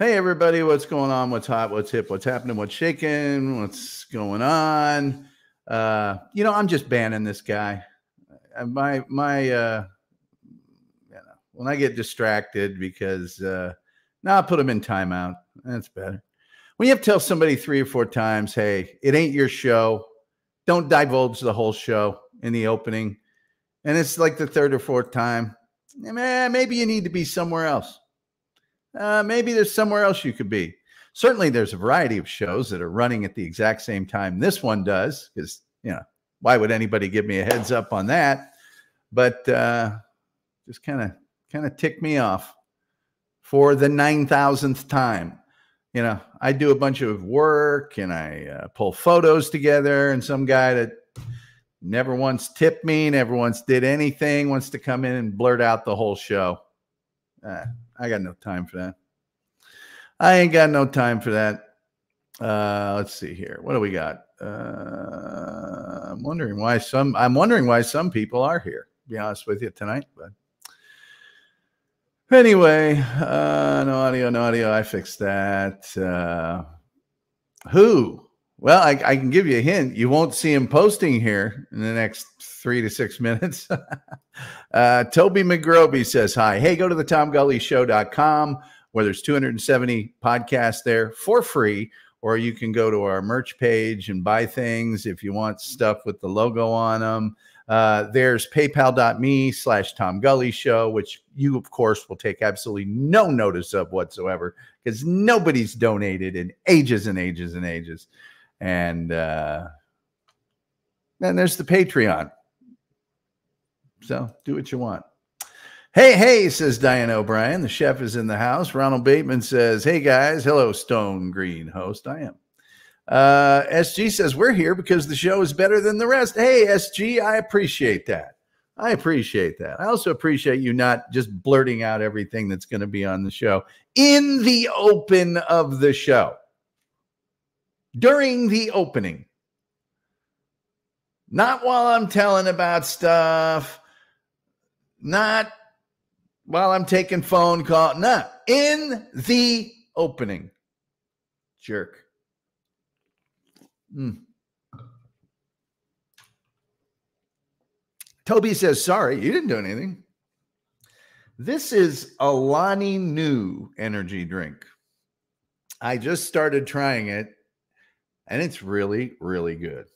Hey, everybody, what's going on? What's hot? What's hip? What's happening? What's shaking? What's going on? You know, I'm just banning this guy. You know, when I get distracted because now I put him in timeout. That's better. When you have to tell somebody 3 or 4 times, hey, it ain't your show. Don't divulge the whole show in the opening. And it's like the 3rd or 4th time. Maybe you need to be somewhere else. Maybe there's somewhere else you could be. Certainly there's a variety of shows that are running at the exact same time this one does, because, you know, why would anybody give me a heads up on that? But just kind of tick me off for the 9,000th time. You know, I do a bunch of work and I pull photos together, and some guy that never once tipped me, never once did anything, wants to come in and blurt out the whole show. I got no time for that. I ain't got no time for that. Let's see here. What do we got? I'm wondering why some people are here, to be honest with you, tonight. But anyway, no audio. I fixed that. Who? Well, I can give you a hint. You won't see him posting here in the next 3 to 6 minutes. Toby McGroby says hi. Hey, go to the TomGulleyShow.com, where there's 270 podcasts there for free, or you can go to our merch page and buy things if you want stuff with the logo on them. There's paypal.me/TomGulleyShow, which you, of course, will take absolutely no notice of whatsoever, because nobody's donated in ages and ages and ages. And then there's the Patreon. So do what you want. Hey, hey, says Diane O'Brien. The chef is in the house. Ronald Bateman says, hey, guys. Hello, Stone Green host. I am. SG says, we're here because the show is better than the rest. Hey, SG, I appreciate that. I appreciate that. I also appreciate you not just blurting out everything that's going to be on the show in the open of the show. During the opening. Not while I'm telling about stuff. Not while I'm taking phone call. No, in the opening. Jerk. Toby says, sorry, you didn't do anything. This is Alani Nu energy drink. I just started trying it. And it's really, really good.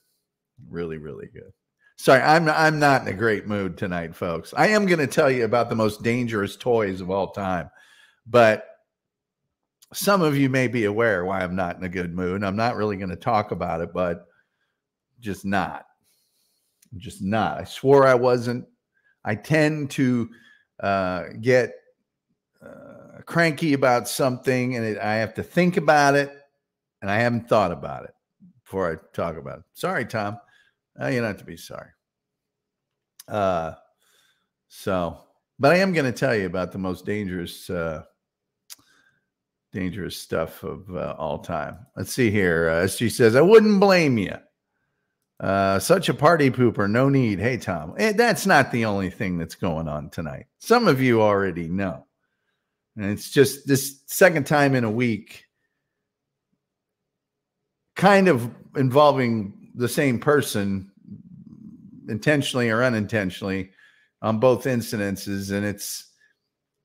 Really, really good. Sorry, I'm not in a great mood tonight, folks. I am going to tell you about the most dangerous toys of all time. But some of you may be aware why I'm not in a good mood. I'm not really going to talk about it, but just not. Just not. I swore I wasn't. I tend to get cranky about something, and I have to think about it, and I haven't thought about it before I talk about it. Sorry, Tom. You don't have to be sorry. But I am going to tell you about the most dangerous, dangerous stuff of all time. Let's see here. SG says, I wouldn't blame you. Such a party pooper. No need. Hey, Tom, that's not the only thing that's going on tonight. Some of you already know. And it's just this second time in a week, kind of involving the same person, intentionally or unintentionally, on both incidences. And it's,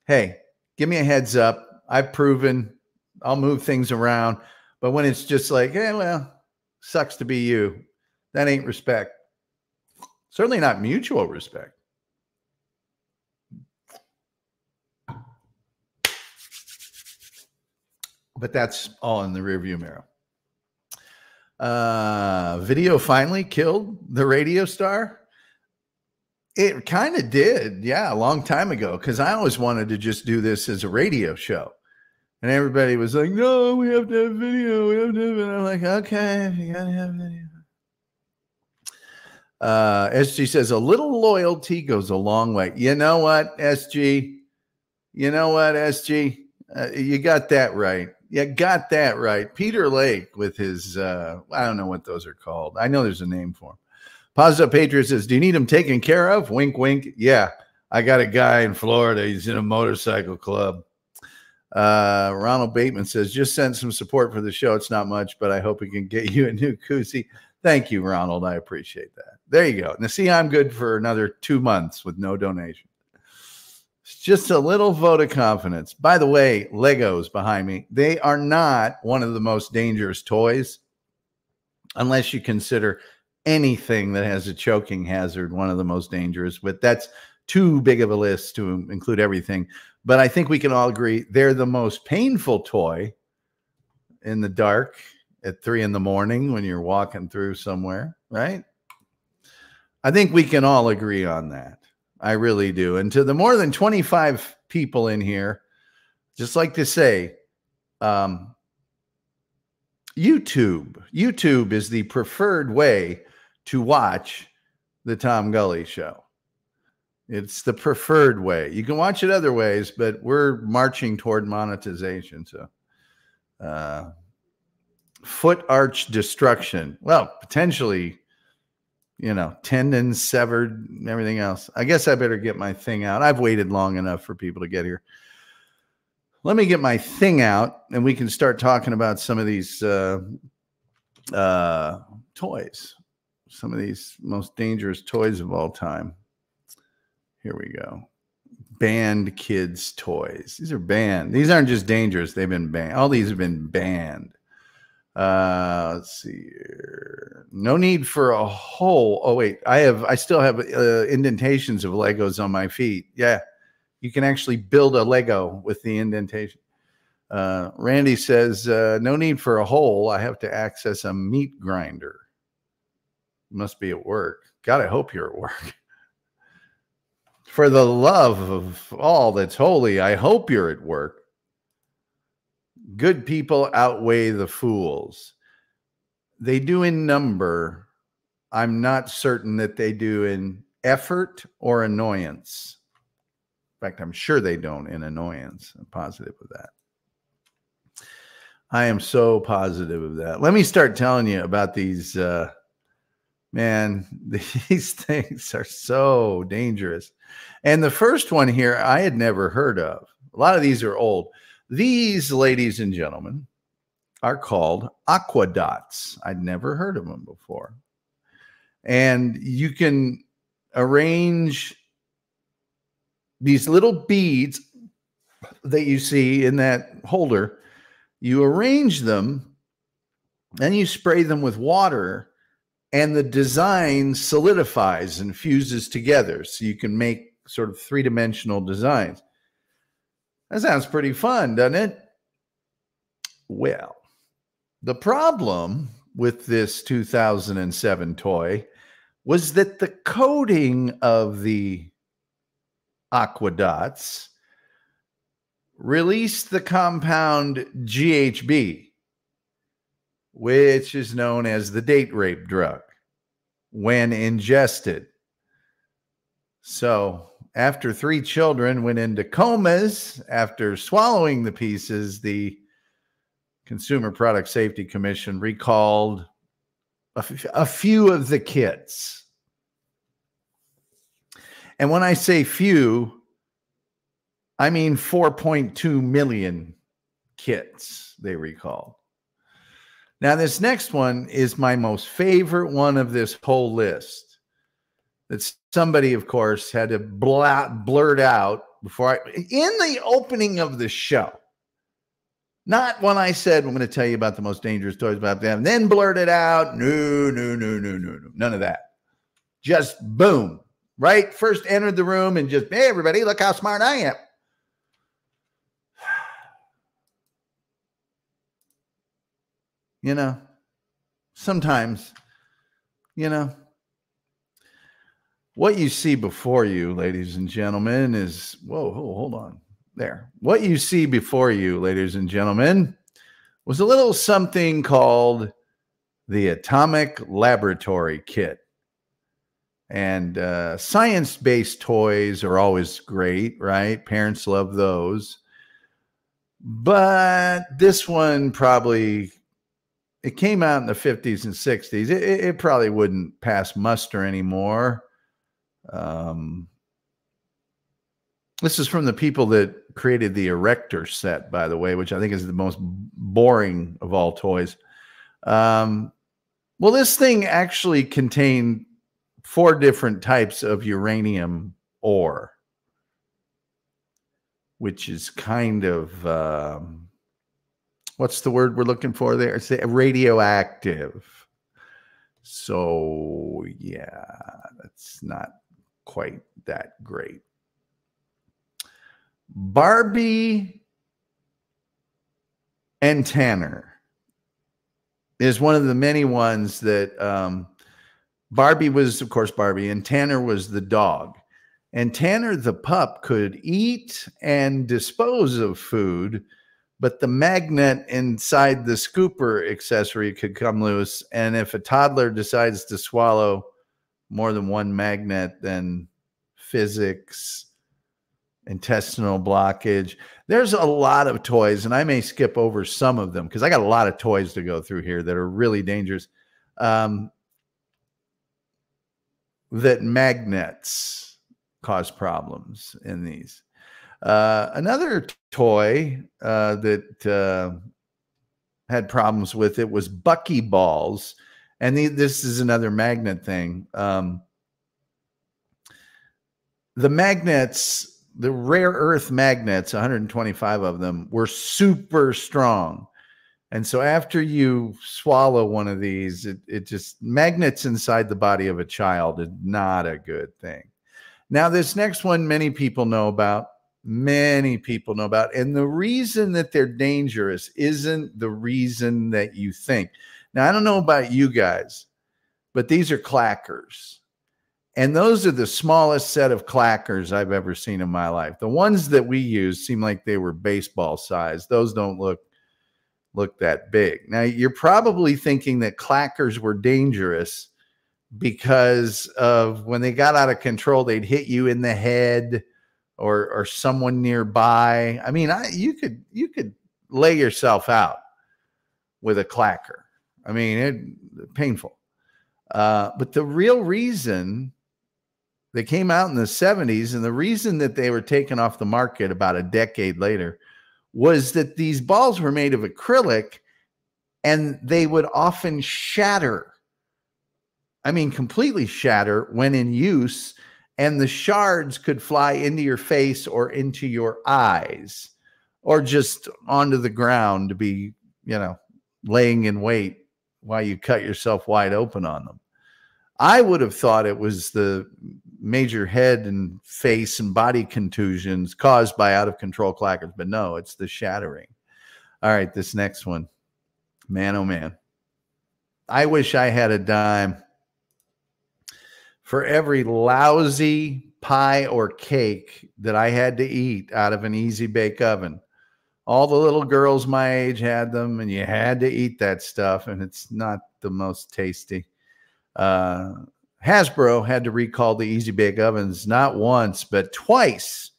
hey, give me a heads up. I've proven I'll move things around. But when it's just like, hey, well, sucks to be you, that ain't respect. Certainly not mutual respect. But that's all in the rearview mirror. Video finally killed the radio star. It kind of did. Yeah. A long time ago. Cause I always wanted to just do this as a radio show, and everybody was like, no, we have to have video. We have to have it. And I'm like, okay, you gotta have video. SG says a little loyalty goes a long way. You know what, SG? You got that right. Yeah, got that right. Peter Lake with his, I don't know what those are called. I know there's a name for them. Positive Patriot says, do you need him taken care of? Wink, wink. Yeah, I got a guy in Florida. He's in a motorcycle club. Ronald Bateman says, just send some support for the show. It's not much, but I hope we can get you a new koozie. Thank you, Ronald. I appreciate that. There you go. Now, see, I'm good for another 2 months with no donation. It's just a little vote of confidence. By the way, Legos behind me, they are not one of the most dangerous toys, unless you consider anything that has a choking hazard one of the most dangerous. But that's too big of a list to include everything. But I think we can all agree they're the most painful toy in the dark at 3 in the morning when you're walking through somewhere, right? I think we can all agree on that. I really do. And to the more than 25 people in here, just like to say, YouTube is the preferred way to watch the Tom Gulley Show. It's the preferred way. You can watch it other ways, but we're marching toward monetization. So, foot arch destruction. Well, potentially, you know, tendons severed and everything else. I guess I better get my thing out. I've waited long enough for people to get here. Let me get my thing out, and we can start talking about some of these toys, some of these most dangerous toys of all time. Here we go. Banned kids' toys. These are banned. These aren't just dangerous. They've been banned. All these have been banned. Let's see here. No need for a hole. Oh, wait. I still have indentations of Legos on my feet. Yeah. You can actually build a Lego with the indentation. Randy says, no need for a hole. I have to access a meat grinder. Must be at work. God, I hope you're at work. For the love of all that's holy, I hope you're at work. Good people outweigh the fools. They do in number. I'm not certain that they do in effort or annoyance. In fact, I'm sure they don't in annoyance. I'm positive of that. I am so positive of that. Let me start telling you about these. Man, these things are so dangerous. And the first one here I had never heard of. A lot of these are old. These, ladies and gentlemen, are called Aqua Dots. I'd never heard of them before. And you can arrange these little beads that you see in that holder, you arrange them, and you spray them with water, and the design solidifies and fuses together. So you can make sort of three-dimensional designs. That sounds pretty fun, doesn't it? Well, the problem with this 2007 toy was that the coating of the Aqua Dots released the compound GHB, which is known as the date rape drug, when ingested. So after 3 children went into comas after swallowing the pieces, the Consumer Product Safety Commission recalled a few of the kits. And when I say few, I mean 4.2 million kits they recalled. Now, this next one is my most favorite one of this whole list. That somebody, of course, had to blurt out before in the opening of the show. Not when I said, I'm going to tell you about the most dangerous toys about them, and then blurt it out. No, no, no, no, no, no. None of that. Just boom. Right? First entered the room and just, hey, everybody, look how smart I am. You know, sometimes, you know, what you see before you, ladies and gentlemen, is, whoa, whoa, hold on there. What you see before you, ladies and gentlemen, was a little something called the Atomic Laboratory Kit. And science-based toys are always great, right? Parents love those. But this one probably, it came out in the 50s and 60s. It probably wouldn't pass muster anymore. This is from the people that created the Erector set, by the way, which I think is the most boring of all toys. Well, this thing actually contained 4 different types of uranium ore, which is kind of, what's the word we're looking for there? It's radioactive. So, yeah, that's not quite that great. Barbie and Tanner is one of the many ones that Barbie was, of course, Barbie, and Tanner was the dog. And Tanner, the pup, could eat and dispose of food, but the magnet inside the scooper accessory could come loose. And if a toddler decides to swallow more than 1 magnet, then physics, intestinal blockage. There's a lot of toys, and I may skip over some of them because I got a lot of toys to go through here that are really dangerous. That magnets cause problems in these. Another toy that had problems with it was Bucky Balls. And this is another magnet thing. The magnets, the rare earth magnets, 125 of them, were super strong. And so after you swallow one of these, it just, magnets inside the body of a child is not a good thing. Now, this next one many people know about. Many people know about. And the reason that they're dangerous isn't the reason that you think. Now, I don't know about you guys, but these are clackers. And those are the smallest set of clackers I've ever seen in my life. The ones that we use seem like they were baseball size. Those don't look that big. Now, you're probably thinking that clackers were dangerous because of when they got out of control, they'd hit you in the head or someone nearby. I mean, you could lay yourself out with a clacker. I mean, it painful. But the real reason they came out in the 70s, and the reason that they were taken off the market about a decade later, was that these balls were made of acrylic, and they would often shatter. I mean, completely shatter when in use. And the shards could fly into your face or into your eyes or just onto the ground to be, you know, laying in wait while you cut yourself wide open on them. I would have thought it was the major head and face and body contusions caused by out of control clackers, but no, it's the shattering. All right, this next one. Man, oh man. I wish I had a dime for every lousy pie or cake that I had to eat out of an Easy-Bake Oven. All the little girls my age had them, and you had to eat that stuff, and it's not the most tasty. Hasbro had to recall the Easy-Bake Ovens not once, but twice,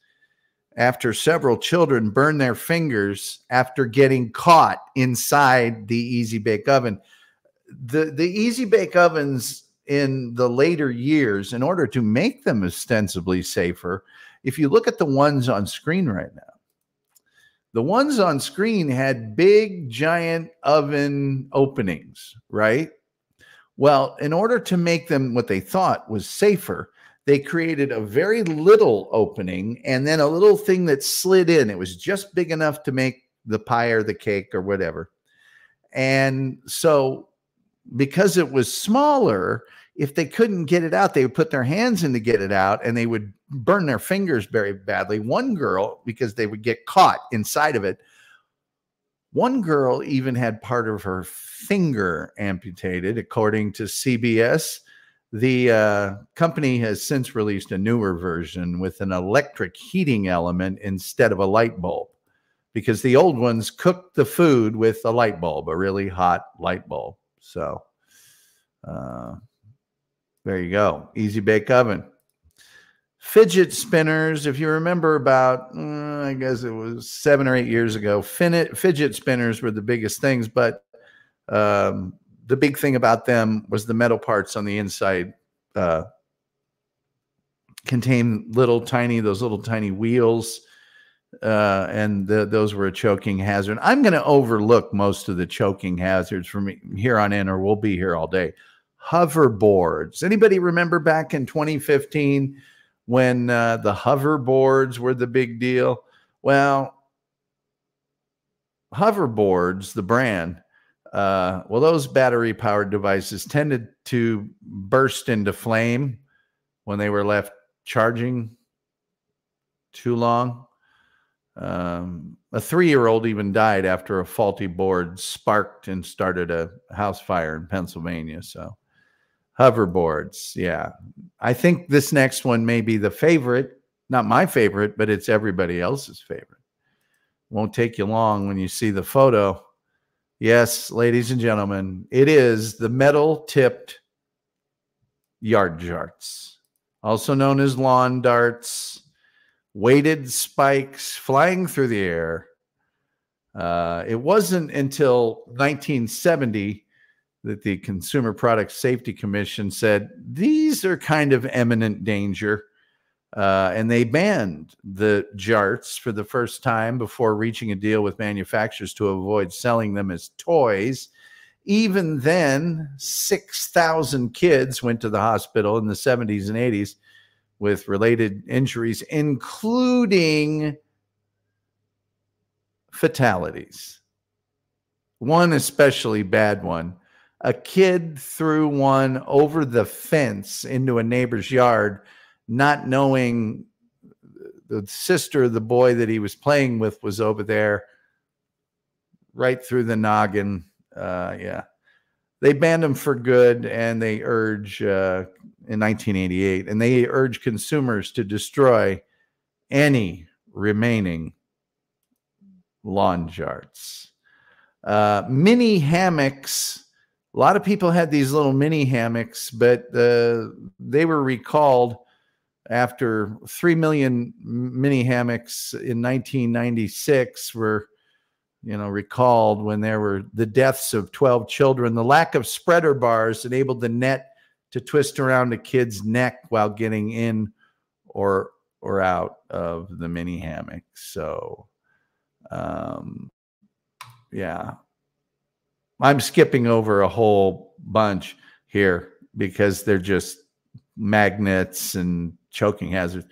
after several children burned their fingers after getting caught inside the Easy-Bake Oven. The Easy-Bake Ovens in the later years, in order to make them ostensibly safer, if you look at the ones on screen right now, the ones on screen had big, giant oven openings, right? Well, in order to make them what they thought was safer, they created a very little opening and then a little thing that slid in. It was just big enough to make the pie or the cake or whatever. And so because it was smaller, if they couldn't get it out, they would put their hands in to get it out, and they would burn their fingers very badly. One girl, because they would get caught inside of it, one girl even had part of her finger amputated, according to CBS. The company has since released a newer version with an electric heating element instead of a light bulb, because the old ones cooked the food with a light bulb, a really hot light bulb. So there you go. Easy Bake Oven. Fidget spinners. If you remember about, I guess it was 7 or 8 years ago, fidget spinners were the biggest things. But the big thing about them was the metal parts on the inside contained those little tiny wheels. and those were a choking hazard. I'm going to overlook most of the choking hazards from here on in, or we'll be here all day. Hoverboards. Anybody remember back in 2015 when the hoverboards were the big deal? Well, hoverboards, the brand, well, those battery-powered devices tended to burst into flame when they were left charging too long. A 3-year-old even died after a faulty board sparked and started a house fire in Pennsylvania. So hoverboards, yeah. I think this next one may be the favorite. Not my favorite, but it's everybody else's favorite. Won't take you long when you see the photo. Yes, ladies and gentlemen, it is the metal-tipped yard jarts, also known as lawn darts, weighted spikes flying through the air. It wasn't until 1970 that the Consumer Product Safety Commission said, these are kind of imminent danger. And they banned the JARTS for the first time before reaching a deal with manufacturers to avoid selling them as toys. Even then, 6,000 kids went to the hospital in the 70s and 80s with related injuries, including fatalities. One especially bad one. A kid threw one over the fence into a neighbor's yard, not knowing the sister of the boy that he was playing with was over there, right through the noggin. Yeah. They banned them for good, and they urge, in 1988, and they urge consumers to destroy any remaining lawn jarts. Mini hammocks. A lot of people had these little mini hammocks, but they were recalled after 3 million mini hammocks in 1996 were, you know, recalled when there were the deaths of 12 children. The lack of spreader bars enabled the net to twist around a kid's neck while getting in or out of the mini hammock. So, yeah, I'm skipping over a whole bunch here because they're just magnets and choking hazards.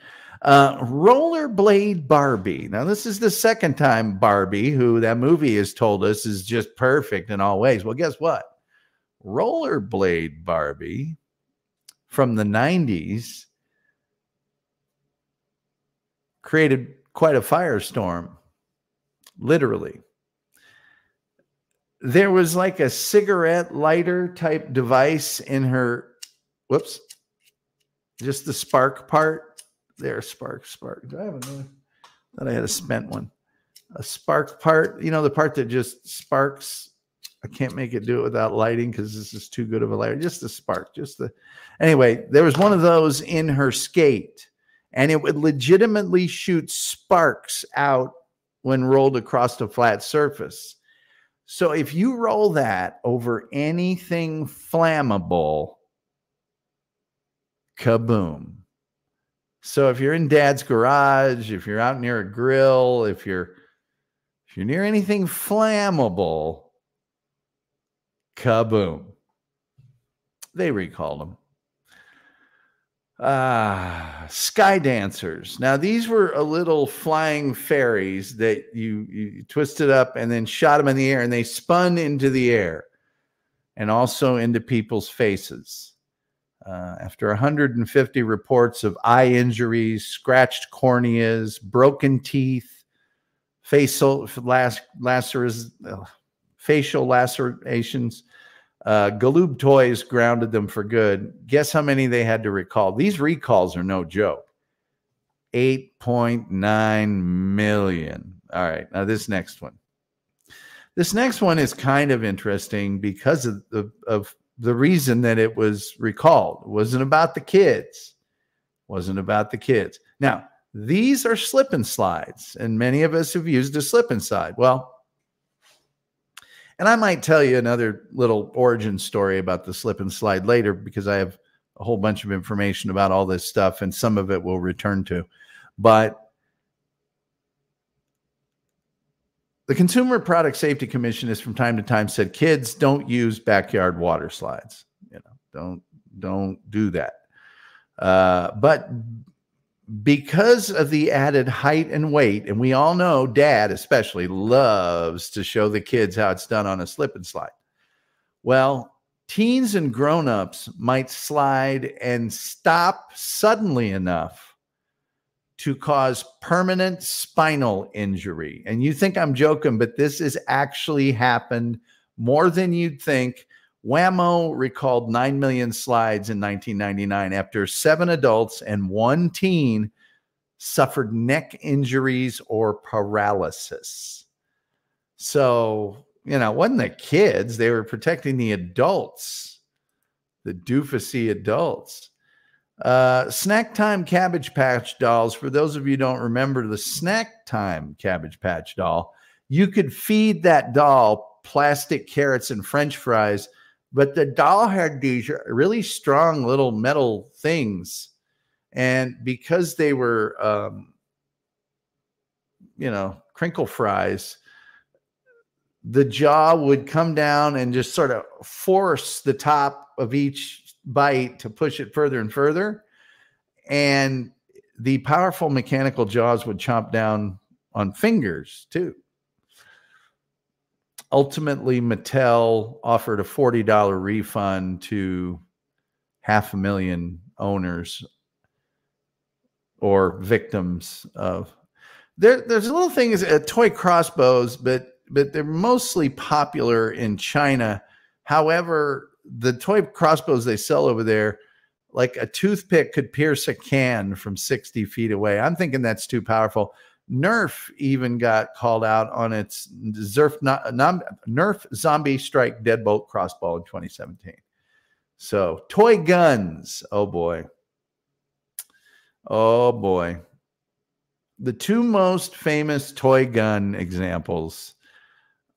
Rollerblade Barbie. Now, this is the second time Barbie, who that movie has told us is just perfect in all ways. Well, guess what? Rollerblade Barbie from the 90s created quite a firestorm, literally. There was like a cigarette lighter type device in her, whoops, just the spark part there, spark. Do I have another? I thought I had a spent one. A spark part, you know, the part that just sparks. I can't make it do it without lighting because this is too good of a lighter. Just the spark, just the. Anyway, there was one of those in her skate, and it would legitimately shoot sparks out when rolled across a flat surface. So if you roll that over anything flammable, kaboom. So if you're in dad's garage, if you're out near a grill, if you're near anything flammable, kaboom. They recalled them. Sky Dancers. Now, these were a little flying fairies that you twisted up and then shot them in the air, and they spun into the air and also into people's faces. After 150 reports of eye injuries, scratched corneas, broken teeth, facial lacerations, Galoob Toys grounded them for good. Guess how many they had to recall? These recalls are no joke. 8.9 million. All right, now this next one. This next one is kind of interesting because of the reason that it was recalled. It wasn't about the kids. Now, these are slip and slides, and many of us have used a slip and slide. Well, and I might tell you another little origin story about the slip and slide later because I have a whole bunch of information about all this stuff, and some of it we'll return to. But The Consumer Product Safety Commission has from time to time said, kids, don't use backyard water slides. You know, don't do that. But because of the added height and weight, and we all know dad especially loves to show the kids how it's done on a slip and slide. Well, teens and grown-ups might slide and stop suddenly enough to cause permanent spinal injury. And you think I'm joking, but this has actually happened more than you'd think. Wham-O recalled 9 million slides in 1999 after 7 adults and 1 teen suffered neck injuries or paralysis. So, you know, it wasn't the kids. They were protecting the adults, the doofusy adults. Snack Time Cabbage Patch dolls. For those of you who don't remember the Snack Time Cabbage Patch doll, you could feed that doll plastic carrots and French fries, but the doll had these really strong little metal things. And because they were, you know, crinkle fries, the jaw would come down and just sort of force the top of each bite to push it further and further. And the powerful mechanical jaws would chomp down on fingers too. Ultimately, Mattel offered a $40 refund to 500,000 owners or victims of. There's a little thing is toy crossbows, but they're mostly popular in China. However, the toy crossbows they sell over there, like a toothpick could pierce a can from 60 feet away. I'm thinking that's too powerful. Nerf even got called out on its Nerf Zombie Strike Deadbolt Crossball in 2017. So toy guns. Oh, boy. Oh, boy. The 2 most famous toy gun examples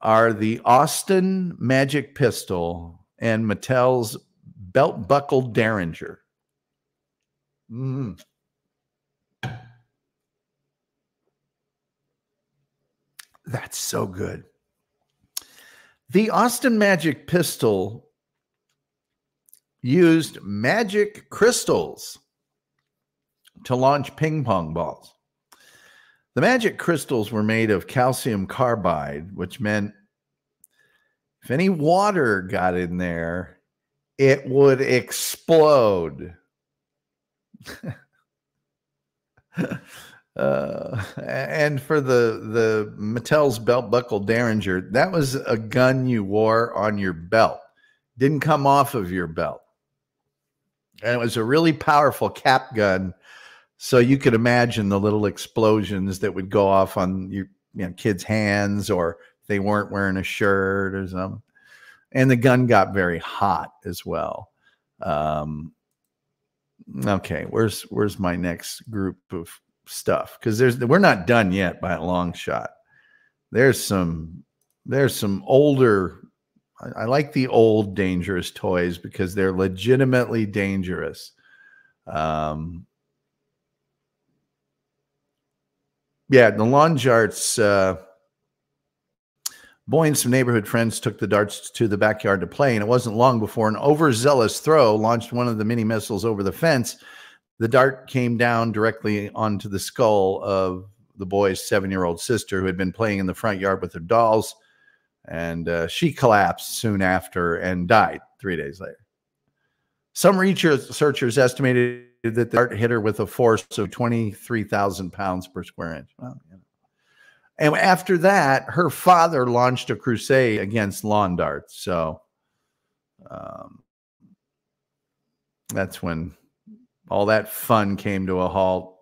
are the Austin Magic Pistol and Mattel's Belt Buckle Derringer. That's so good. The Austin Magic Pistol used magic crystals to launch ping pong balls. The magic crystals were made of calcium carbide, which meant if any water got in there, it would explode. And for the Mattel's Belt Buckle Derringer, that was a gun you wore on your belt. Didn't come off of your belt. And it was a really powerful cap gun. So you could imagine the little explosions that would go off on your kids' hands, or if they weren't wearing a shirt or something. And the gun got very hot as well. Okay, where's my next group of stuff? Because we're not done yet by a long shot. There's some older. I like the old dangerous toys because they're legitimately dangerous. Yeah, the lawn jarts. Boy and some neighborhood friends took the darts to the backyard to play, and it wasn't long before an overzealous throw launched one of the mini missiles over the fence. The dart came down directly onto the skull of the boy's 7-year-old sister, who had been playing in the front yard with her dolls, and she collapsed soon after and died 3 days later. Some researchers estimated that the dart hit her with a force of 23,000 pounds per square inch. Wow, yeah. And after that, her father launched a crusade against lawn darts. So that's when all that fun came to a halt.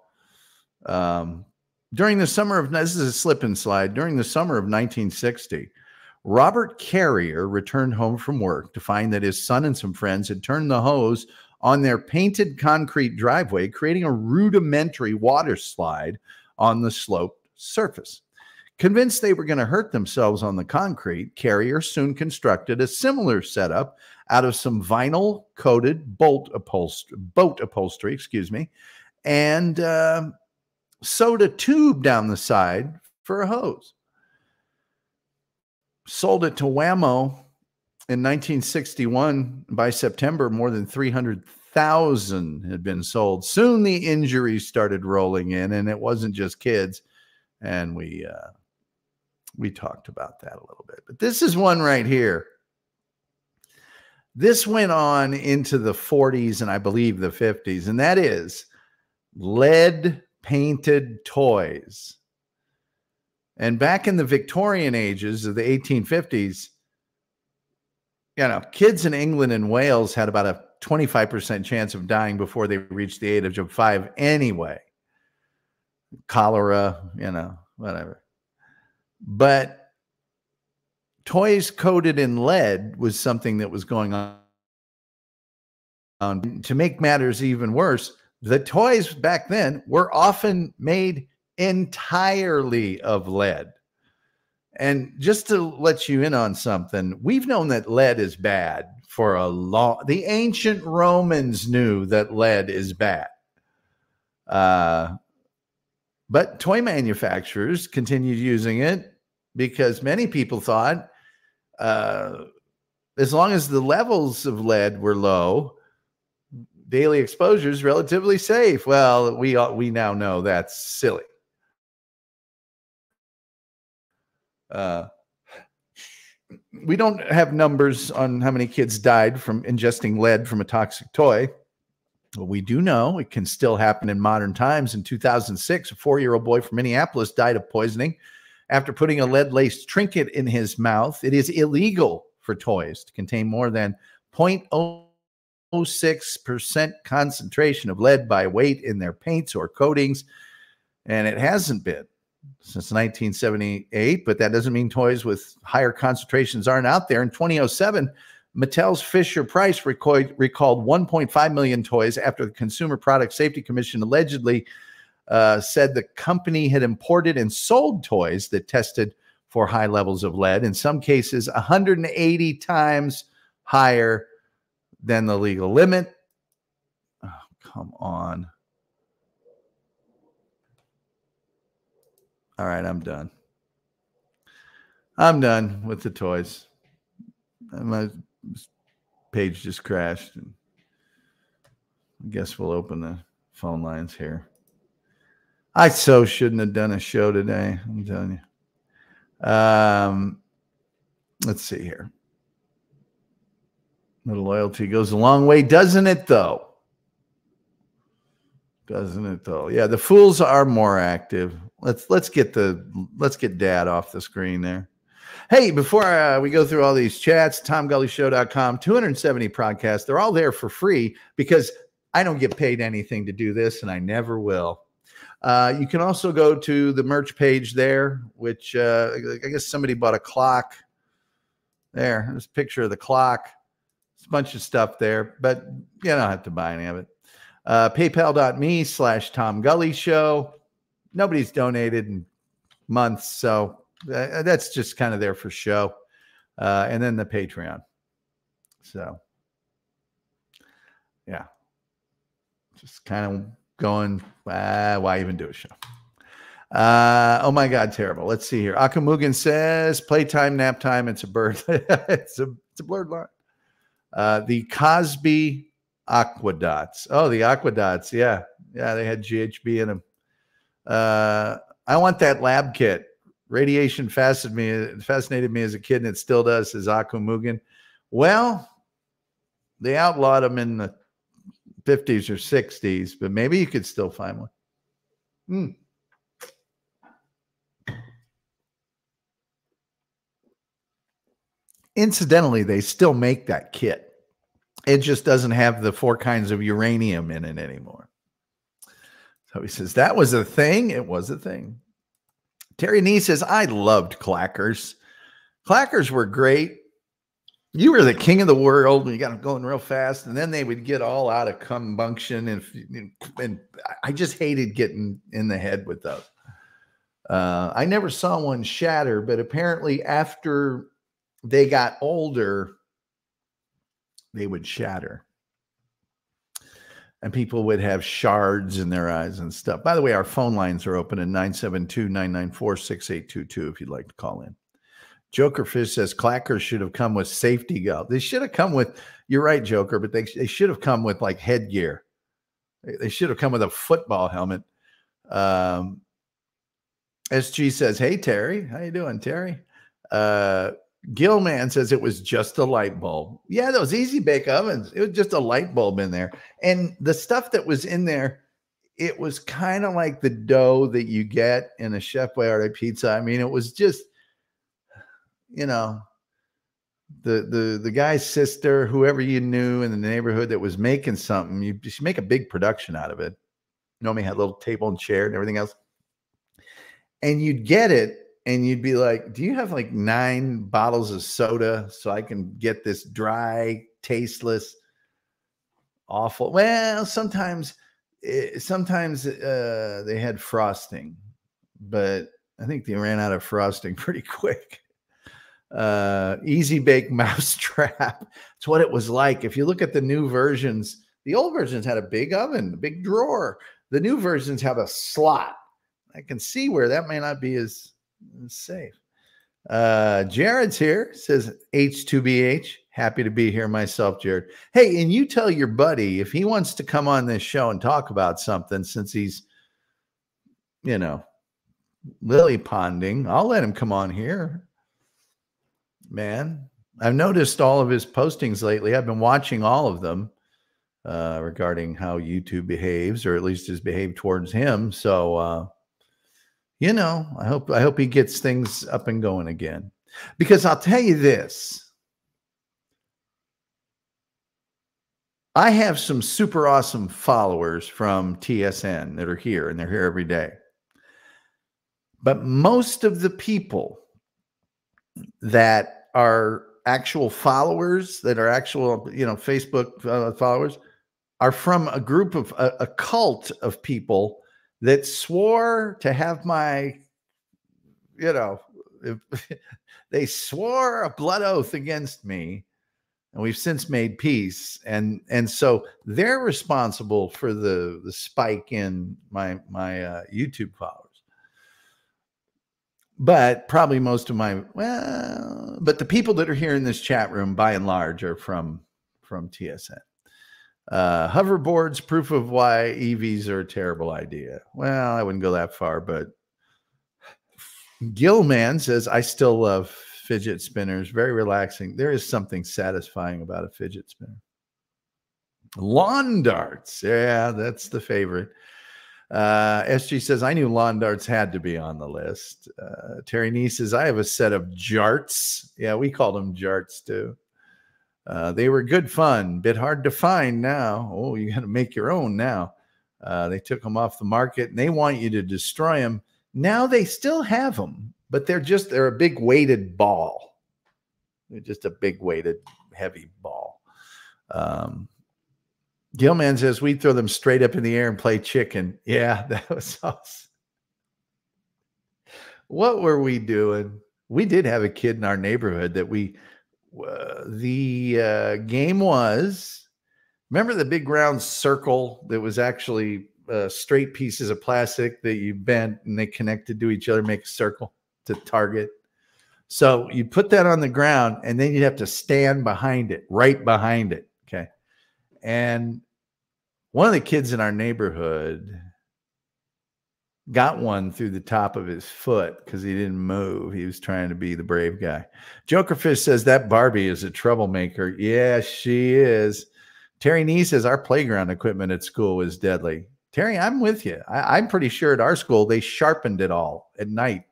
During the summer of, this is a slip and slide, during the summer of 1960, Robert Carrier returned home from work to find that his son and some friends had turned the hose on their painted concrete driveway, creating a rudimentary water slide on the sloped surface. Convinced they were going to hurt themselves on the concrete, Carrier soon constructed a similar setup out of some vinyl-coated boat upholstery, and sewed a tube down the side for a hose. sold it to Wham-O in 1961. By September, more than 300,000 had been sold. Soon the injuries started rolling in, and it wasn't just kids. And we talked about that a little bit. But this is one right here. This went on into the 40s and I believe the 50s, and that is lead-painted toys. And back in the Victorian ages of the 1850s, you know, kids in England and Wales had about a 25% chance of dying before they reached the age of 5 anyway. Cholera, you know, whatever. But toys coated in lead was something that was going on. To make matters even worse, the toys back then were often made entirely of lead. And just to let you in on something, we've known that lead is bad for a long time. The ancient Romans knew that lead is bad. But toy manufacturers continued using it because many people thought as long as the levels of lead were low, daily exposure is relatively safe. Well, we now know that's silly. We don't have numbers on how many kids died from ingesting lead from a toxic toy. But we do know it can still happen in modern times. In 2006, a 4-year-old boy from Minneapolis died of poisoning after putting a lead-laced trinket in his mouth. It is illegal for toys to contain more than 0.06% concentration of lead by weight in their paints or coatings, and it hasn't been since 1978, but that doesn't mean toys with higher concentrations aren't out there. In 2007, Mattel's Fisher-Price recalled 1.5 million toys after the Consumer Product Safety Commission allegedly said the company had imported and sold toys that tested for high levels of lead, in some cases 180 times higher than the legal limit. Oh, come on. All right, I'm done. I'm done with the toys. My page just crashed. And I guess we'll open the phone lines here. I so shouldn't have done a show today. I'm telling you. Let's see here. A little loyalty goes a long way, doesn't it, though? Doesn't it, though? Yeah, the fools are more active. Let's get Dad off the screen there. Hey, before we go through all these chats, TomGulleyShow.com, 270 podcasts. They're all there for free because I don't get paid anything to do this, and I never will. You can also go to the merch page there, which I guess somebody bought a clock. There's a picture of the clock. It's a bunch of stuff there, but you don't have to buy any of it. PayPal.me/TomGulleyShow. Nobody's donated in months, so that's just kind of there for show. And then the Patreon. So, yeah. Just kind of going, why even do a show? Oh, my God, terrible. Let's see here. Akamugan says, playtime, nap time, it's a bird. It's a blurred line. The Cosby Aqua Dots. Oh, the Aqua Dots. Yeah. Yeah, they had GHB in them. I want that lab kit. Radiation fascinated me as a kid, and it still does, says Akamugan. Well, they outlawed them in the 50s or 60s, but maybe you could still find one. Incidentally, they still make that kit. It just doesn't have the 4 kinds of uranium in it anymore. So he says, that was a thing. It was a thing. Terry Nee says, I loved clackers. Clackers were great. You were the king of the world. You got them going real fast. And then they would get all out of combunction. And I just hated getting in the head with those. I never saw one shatter, but apparently after they got older, they would shatter. And people would have shards in their eyes and stuff. By the way, our phone lines are open at 972-994-6822 if you'd like to call in. Jokerfish says clackers should have come with safety gel. They should have come with, you're right, Joker, but they should have come with like headgear. They should have come with a football helmet. SG says, hey, Terry. How you doing, Terry? Gilman says it was just a light bulb. Yeah, those Easy-Bake Ovens. It was just a light bulb in there. And the stuff that was in there, it was kind of like the dough that you get in a Chef Boyardee pizza. I mean, it was just, you know, the guy's sister, whoever you knew in the neighborhood that was making something, you just make a big production out of it. You know, we had a little table and chair and everything else. And you'd get it and you'd be like, do you have like 9 bottles of soda so I can get this dry, tasteless, awful? Well, sometimes they had frosting, but I think they ran out of frosting pretty quick. Easy Bake Mousetrap. It's what it was like. If you look at the new versions, the old versions had a big oven, a big drawer. The new versions have a slot. I can see where that may not be as safe. Jared's here, says H2BH. Happy to be here myself, Jared. Hey, and you tell your buddy if he wants to come on this show and talk about something, since he's, you know, lily ponding, I'll let him come on here. Man, I've noticed all of his postings lately. I've been watching all of them regarding how YouTube behaves, or at least has behaved towards him. So, you know, I hope he gets things up and going again. Because I'll tell you this. I have some super awesome followers from TSN that are here, and they're here every day. But most of the people that are actual followers, that are actual, you know, Facebook followers, are from a group of a cult of people that swore to have my, you know, they swore a blood oath against me, and we've since made peace. And so they're responsible for the spike in my YouTube followers. But probably most of my, well, but the people that are here in this chat room, by and large, are from TSN. Hoverboards, proof of why EVs are a terrible idea. Well, I wouldn't go that far, but Gilman says, I still love fidget spinners. Very relaxing. There is something satisfying about a fidget spinner. Lawn darts. Yeah, that's the favorite. SG says, I knew lawn darts had to be on the list. Terry Nee says, I have a set of JARTS. Yeah, we called them JARTS too. They were good fun, bit hard to find now. Oh, you got to make your own now. They took them off the market and they want you to destroy them. Now they still have them, but they're a big weighted ball. They're just a big weighted heavy ball. Gilman says, we'd throw them straight up in the air and play chicken. Yeah, that was awesome. What were we doing? We did have a kid in our neighborhood that the game was, remember the big round circle that was actually straight pieces of plastic that you bent and they connected to each other, make a circle to target. So you put that on the ground and then you'd have to stand behind it, right behind it. Okay. And one of the kids in our neighborhood got one through the top of his foot because he didn't move. He was trying to be the brave guy. Jokerfish says that Barbie is a troublemaker. Yeah, she is. Terry Nee says our playground equipment at school was deadly. Terry, I'm with you. I'm pretty sure at our school they sharpened it all at night.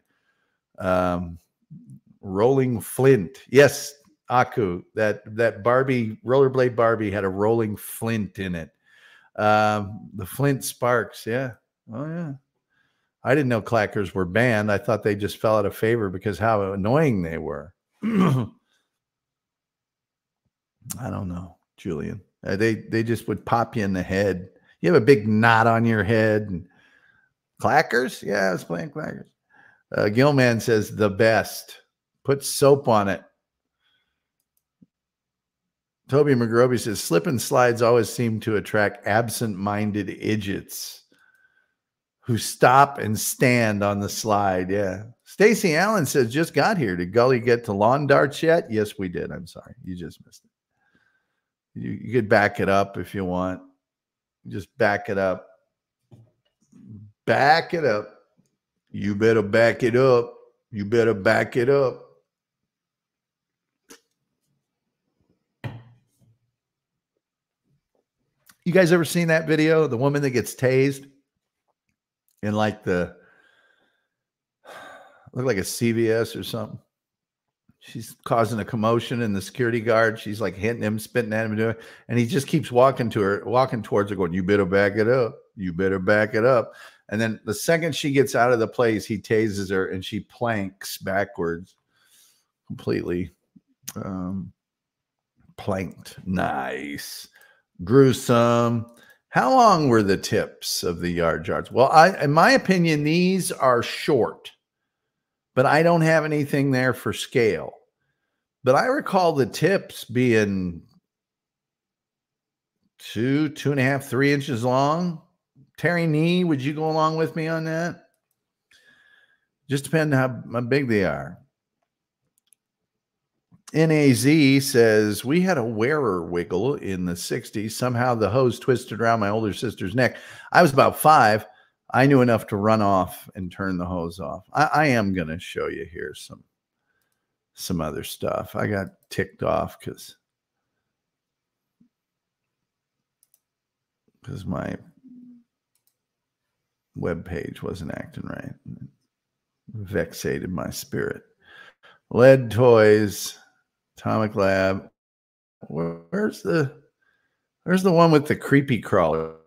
Rolling flint. Yes, Aku, that Barbie, Rollerblade Barbie had a rolling flint in it. The flint sparks, yeah. Oh, yeah. I didn't know clackers were banned. I thought they just fell out of favor because how annoying they were. I don't know, Julian. They just would pop you in the head. You have a big knot on your head. And clackers? Yeah, I was playing clackers. Gilman says, the best. Put soap on it. Toby McGroby says, slip and slides always seem to attract absent-minded idiots. who stop and stand on the slide. Yeah. Stacy Allen says, just got here. Did Gully get to lawn darts yet? Yes, we did. I'm sorry. You just missed it. You could back it up if you want. Just back it up. Back it up. You better back it up. You better back it up. You guys ever seen that video? The woman that gets tased in like the, looked like a CVS or something. She's causing a commotion and the security guard, she's like hitting him, spitting at him, doing, and he just keeps walking to her, walking towards her going, you better back it up. You better back it up. And then the second she gets out of the place, he tases her and she planks backwards completely. Planked. Nice. Gruesome. How long were the tips of the yard jarts? Well, in my opinion, these are short, but I don't have anything there for scale. But I recall the tips being 2, 2.5, 3 inches long. Terry Nee, would you go along with me on that? Just depends on how big they are. NAZ says, we had a wearer wiggle in the 60s. Somehow the hose twisted around my older sister's neck. I was about 5. I knew enough to run off and turn the hose off. I am going to show you here some other stuff. I got ticked off because my webpage wasn't acting right. It vexated my spirit. Lead Toys. Atomic Lab. Where's the one with the creepy crawlers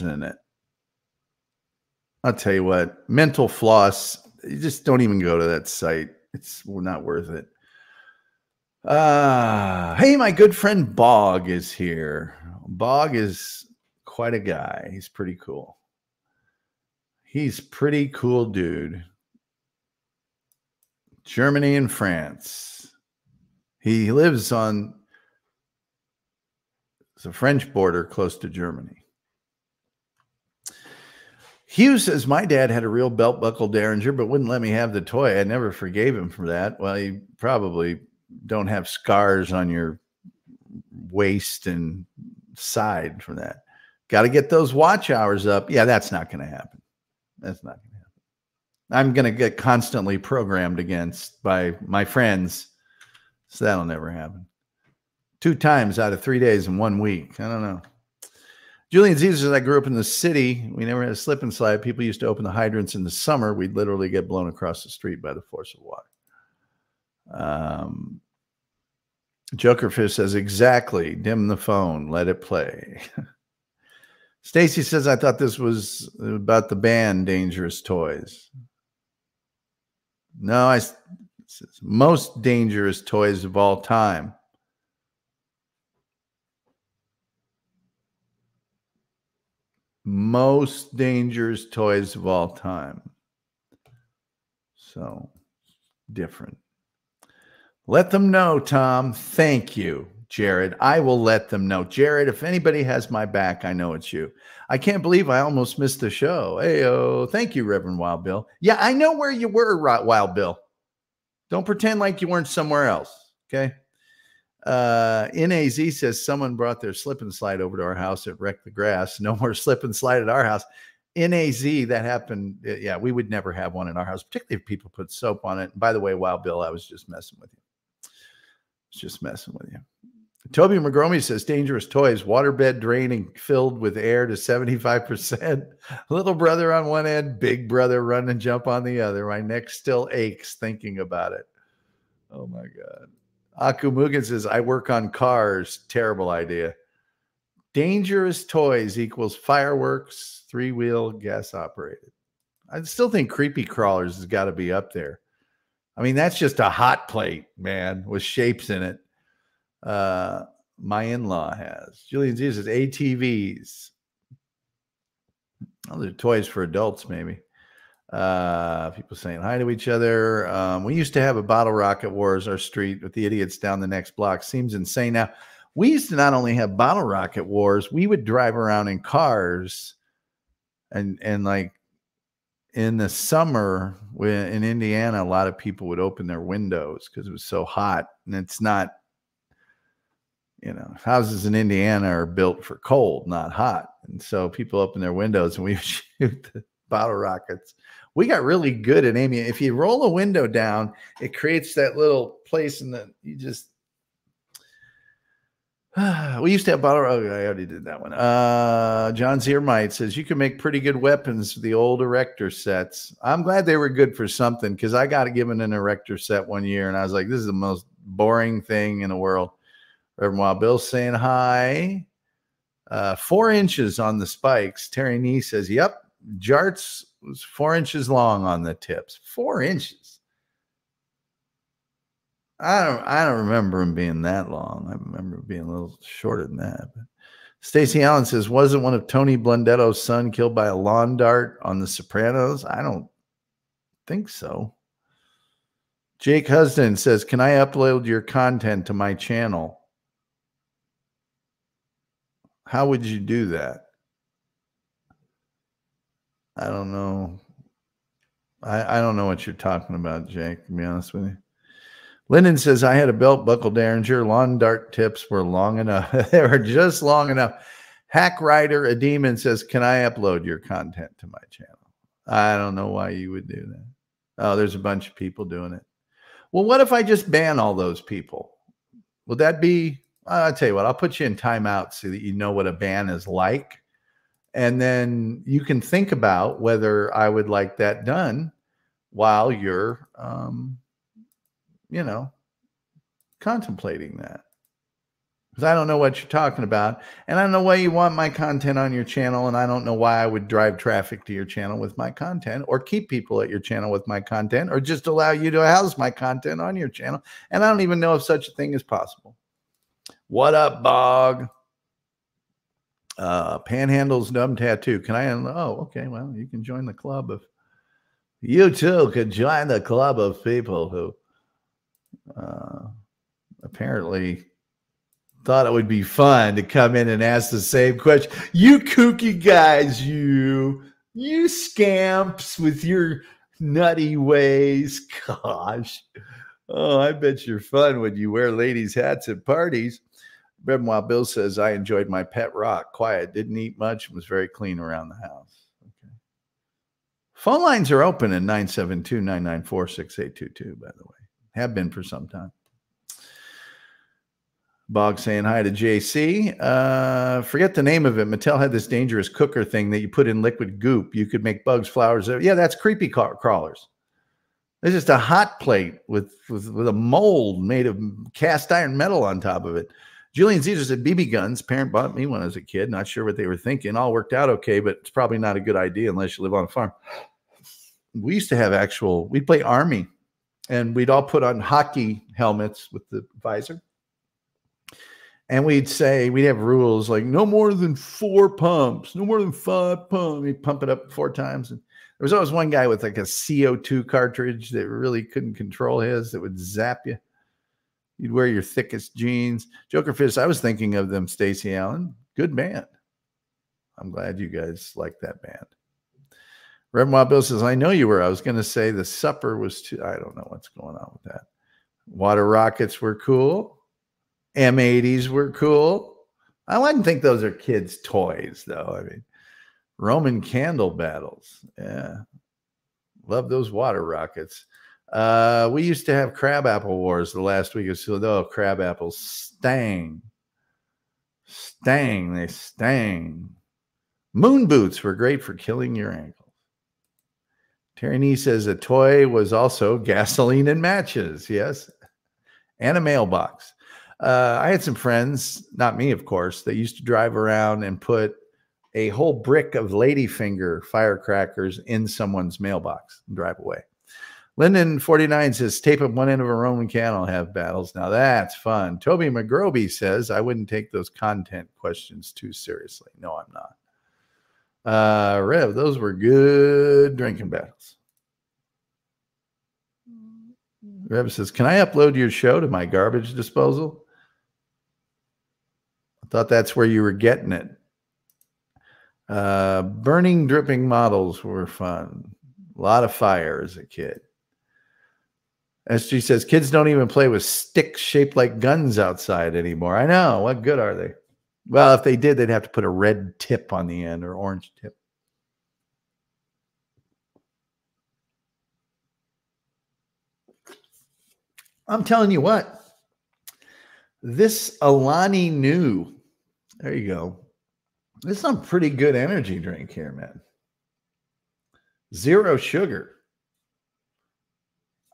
in it? I'll tell you what, Mental Floss. You just don't even go to that site. It's not worth it. Hey, my good friend Bog is here. Bog is quite a guy. He's pretty cool. He's pretty cool, dude. Germany and France. He lives on the French border close to Germany. Hugh says, my dad had a real belt buckle Derringer, but wouldn't let me have the toy. I never forgave him for that. Well, you probably don't have scars on your waist and side from that. Got to get those watch hours up. Yeah, that's not going to happen. That's not going to happen. I'm going to get constantly programmed against by my friends. So that'll never happen. 2 times out of 3 days in 1 week. I don't know. Julian Z says, I grew up in the city. We never had a slip and slide. People used to open the hydrants in the summer. We'd literally get blown across the street by the force of water. Jokerfish says, exactly. Dim the phone. Let it play. Stacy says, I thought this was about the band Dangerous Toys. No, it says, most dangerous toys of all time. Most dangerous toys of all time. So different. Let them know, Tom. Thank you, Jared. I will let them know. Jared, if anybody has my back, I know it's you. I can't believe I almost missed the show. Hey, oh, thank you, Reverend Wild Bill. Yeah, I know where you were, Wild Bill. Don't pretend like you weren't somewhere else. Okay. NAZ says someone brought their slip and slide over to our house. It wrecked the grass. No more slip and slide at our house. NAZ, that happened. Yeah, we would never have one in our house, particularly if people put soap on it. And by the way, Wild Bill, I was just messing with you. Toby McGroby says, dangerous toys, waterbed draining filled with air to 75%. Little brother on one end, big brother run and jump on the other. My neck still aches thinking about it. Oh, my God. Aku Mugen says, I work on cars. Terrible idea. Dangerous toys equals fireworks, 3-wheel, gas operated. I still think Creepy Crawlers has got to be up there. I mean, that's just a hot plate, man, with shapes in it. My in-law has. Julian Z says ATVs. Well, they're toys for adults, maybe. People saying hi to each other. We used to have a bottle rocket wars, our street, with the idiots down the next block. Seems insane now. We used to not only have bottle rocket wars, we would drive around in cars and like in the summer in Indiana, a lot of people would open their windows because it was so hot. And it's not, you know, houses in Indiana are built for cold, not hot. And so people open their windows and we would shoot the bottle rockets. We got really good at aiming. If you roll a window down, it creates that little place and then you just, we used to have bottle. Oh, I already did that one. John Ziermite says, you can make pretty good weapons for the old Erector sets. I'm glad they were good for something because I got given an Erector set one year and I was like, this is the most boring thing in the world. Reverend Wild Bill's saying hi. 4 inches on the spikes. Terry Nee says, yep, Jarts was 4 inches long on the tips. 4 inches. I don't remember him being that long. I remember being a little shorter than that. But Stacey Allen says, wasn't one of Tony Blundetto's son killed by a lawn dart on The Sopranos? I don't think so. Jake Husden says, can I upload your content to my channel? How would you do that? I don't know. I don't know what you're talking about, Jake, to be honest with you. Lyndon says, I had a belt buckle derringer. Lawn dart tips were long enough. They were just long enough. Hack Rider, a demon, says, can I upload your content to my channel? I don't know why you would do that. Oh, there's a bunch of people doing it. Well, what if I just ban all those people? Would that be, I'll tell you what, I'll put you in timeout so that you know what a ban is like. And then you can think about whether I would like that done while you're, you know, contemplating that. Because I don't know what you're talking about. And I don't know why you want my content on your channel. And I don't know why I would drive traffic to your channel with my content or keep people at your channel with my content or just allow you to house my content on your channel. And I don't even know if such a thing is possible. What up, Bog? Panhandle's Dumb Tattoo. Can I? Oh, okay. Well, you can join the club of. You too could join the club of people who apparently thought it would be fun to come in and ask the same question. You kooky guys, you scamps with your nutty ways. Gosh. Oh, I bet you're fun when you wear ladies' hats at parties. Benoit Bill says, I enjoyed my pet rock. Quiet, didn't eat much, and was very clean around the house. Okay. Phone lines are open at 972-994-6822, by the way. Have been for some time. Bog saying hi to JC. Forget the name of it. Mattel had this dangerous cooker thing that you put in liquid goop. You could make bugs, flowers. Yeah, that's creepy crawlers. It's just a hot plate with a mold made of cast iron metal on top of it. Julian Zeta said BB guns. Parent bought me when I was a kid. Not sure what they were thinking. All worked out okay, but it's probably not a good idea unless you live on a farm. We used to have actual, we'd play Army. And we'd all put on hockey helmets with the visor. And we'd say, we'd have rules like no more than 4 pumps, no more than 5 pumps. We'd pump it up 4 times. And there was always one guy with like a CO2 cartridge that really couldn't control his that would zap you. You'd wear your thickest jeans. Joker Fist, I was thinking of them, Stacey Allen. Good band. I'm glad you guys like that band. Reverend Wild Bill says, I know you were. I was going to say the supper was too. I don't know what's going on with that. Water rockets were cool. M80s were cool. I wouldn't think those are kids' toys, though. I mean, Roman candle battles. Yeah. Love those water rockets. We used to have crab apple wars the last week or so. Oh, crab apples stang. Stang. They stang. Moon boots were great for killing your ankle. Terry Nee says a toy was also gasoline and matches. Yes. And a mailbox. I had some friends, not me, of course, that used to drive around and put a whole brick of Ladyfinger firecrackers in someone's mailbox and drive away. Lyndon49 says tape up one end of a Roman candle, have battles. Now that's fun. Toby McGroby says I wouldn't take those content questions too seriously. No, I'm not. Rev, those were good drinking battles. Rev says, can I upload your show to my garbage disposal? I thought that's where you were getting it. Burning dripping models were fun. A lot of fire as a kid. SG says, kids don't even play with sticks shaped like guns outside anymore. I know. What good are they? Well, if they did, they'd have to put a red tip on the end or orange tip. I'm telling you what. This Alani Nu. There you go. This is some pretty good energy drink here, man. Zero sugar.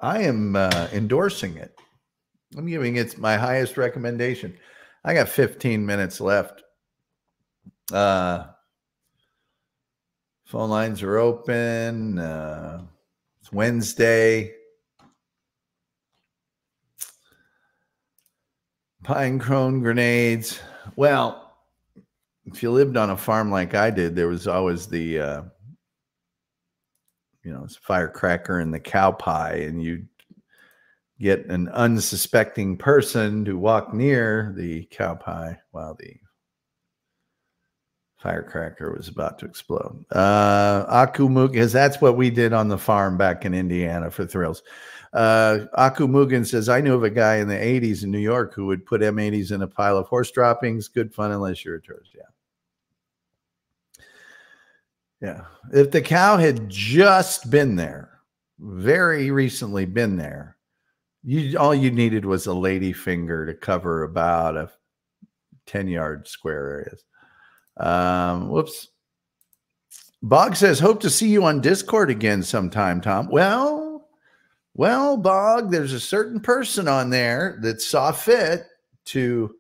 I am endorsing it. I'm giving it my highest recommendation. I got 15 minutes left. Phone lines are open. It's Wednesday. Pine cone grenades. Well, if you lived on a farm like I did, there was always the... you know, it's a firecracker and the cow pie, and you get an unsuspecting person to walk near the cow pie while the firecracker was about to explode. Akumugan, because that's what we did on the farm back in Indiana for thrills. Akumugan says, I knew of a guy in the 80s in New York who would put M80s in a pile of horse droppings. Good fun unless you're a tourist, yeah. Yeah, if the cow had just been there, very recently been there, all you needed was a lady finger to cover about a 10-yard square areas. Whoops. Bog says, hope to see you on Discord again sometime, Tom. Well, Bog, there's a certain person on there that saw fit to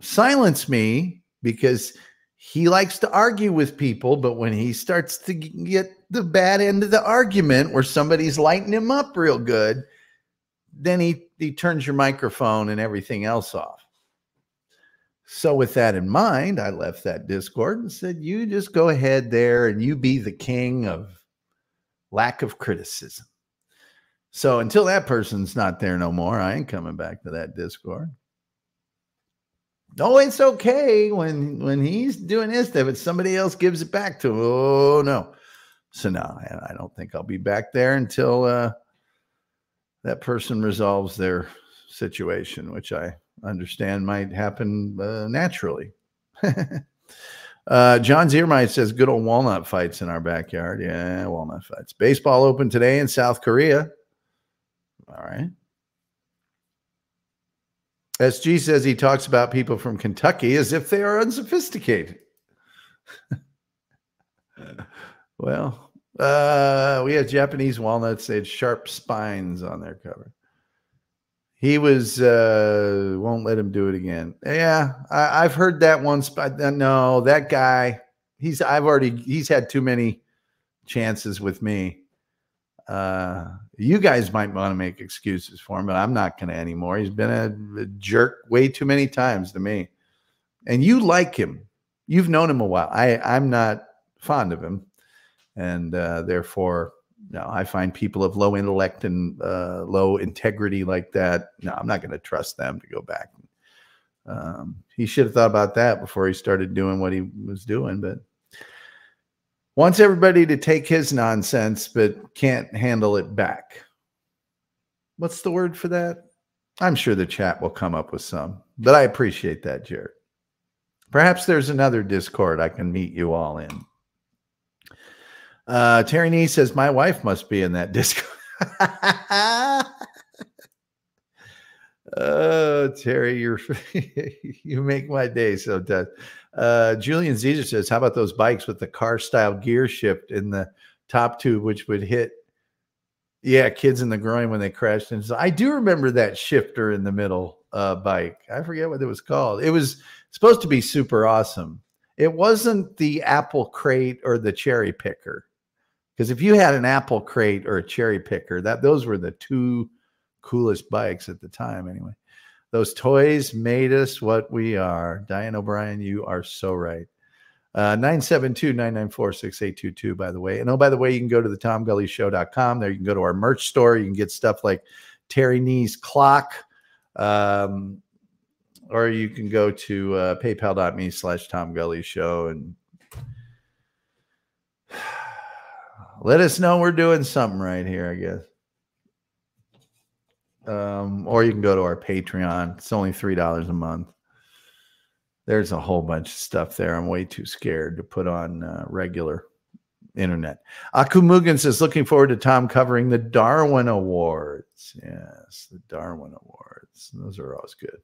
silence me because... he likes to argue with people, but when he starts to get the bad end of the argument where somebody's lighting him up real good, then he turns your microphone and everything else off. So with that in mind, I left that Discord and said, you just go ahead there and you be the king of lack of criticism. So until that person's not there no more, I ain't coming back to that Discord. Oh, it's okay when he's doing his stuff, but somebody else gives it back to him. Oh, no. So, no, I don't think I'll be back there until that person resolves their situation, which I understand might happen naturally. John Ziermeyer says, good old walnut fights in our backyard. Yeah, walnut fights. Baseball open today in South Korea. All right. SG says he talks about people from Kentucky as if they are unsophisticated. Well, we have Japanese walnuts. They had sharp spines on their cover. He was, won't let him do it again. Yeah, I've heard that once, but no, that guy, he's had too many chances with me. You guys might want to make excuses for him, but I'm not going to anymore. He's been a jerk way too many times to me. And you like him. You've known him a while. I'm not fond of him. And therefore, no, I find people of low intellect and low integrity like that. No, I'm not going to trust them to go back. He should have thought about that before he started doing what he was doing, but wants everybody to take his nonsense, but can't handle it back. What's the word for that? I'm sure the chat will come up with some, but I appreciate that, Jared. Perhaps there's another Discord I can meet you all in. Terry Nee says, my wife must be in that Discord. Oh, Terry, you make my day sometimes. Julian Zizer says, how about those bikes with the car-style gear shift in the top tube, which would hit, yeah, kids in the groin when they crashed into. I do remember that shifter in the middle bike. I forget what it was called. It was supposed to be super awesome. It wasn't the apple crate or the cherry picker, because if you had an apple crate or a cherry picker, those were the two coolest bikes at the time anyway. Those toys made us what we are. Diane O'Brien, you are so right. 972-994-6822, by the way. And oh, by the way, you can go to the TomGulleyShow.com. There you can go to our merch store. You can get stuff like Terry Nee's clock. Or you can go to paypal.me/TomGulleyShow and Let us know we're doing something right here, I guess. Or you can go to our Patreon. It's only $3 a month. There's a whole bunch of stuff there. I'm way too scared to put on regular internet. Akumugen says, looking forward to Tom covering the Darwin Awards. Yes, the Darwin Awards. Those are always good.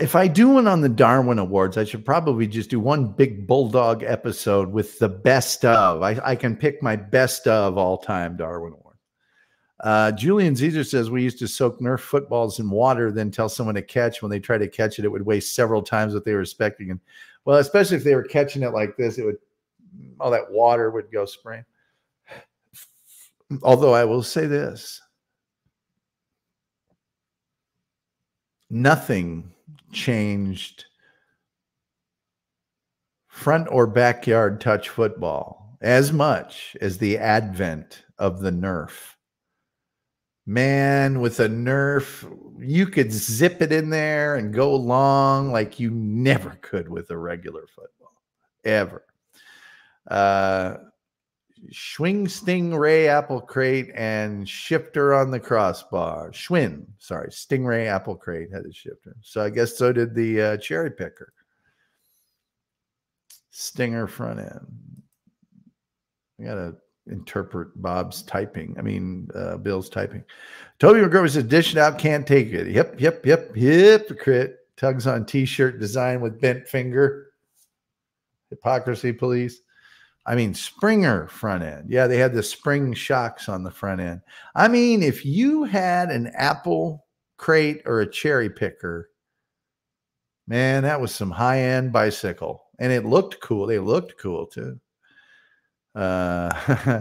If I do one on the Darwin Awards, I should probably just do one big bulldog episode with the best of. I can pick my best of all time Darwin Awards. Julian Zizer says, we used to soak Nerf footballs in water, then tell someone to catch. When they tried to catch it, it would weigh several times what they were expecting. And well, especially if they were catching it like this, it would, all that water would go spraying. Although I will say this, nothing changed front or backyard touch football as much as the advent of the Nerf. Man, with a Nerf, you could zip it in there and go long like you never could with a regular football, ever. Swing Stingray Apple Crate and Shifter on the crossbar. Stingray Apple Crate had a shifter. So I guess so did the Cherry Picker. Stinger front end. I got to interpret Bob's typing. I mean, Bill's typing. Toby McGroby says, dish it out, can't take it. Yep. Hypocrite. Tugs on t-shirt design with bent finger. Hypocrisy police. I mean, Springer front end. Yeah, they had the spring shocks on the front end. I mean, if you had an Apple Crate or a Cherry Picker, man, that was some high-end bicycle. And it looked cool. They looked cool, too.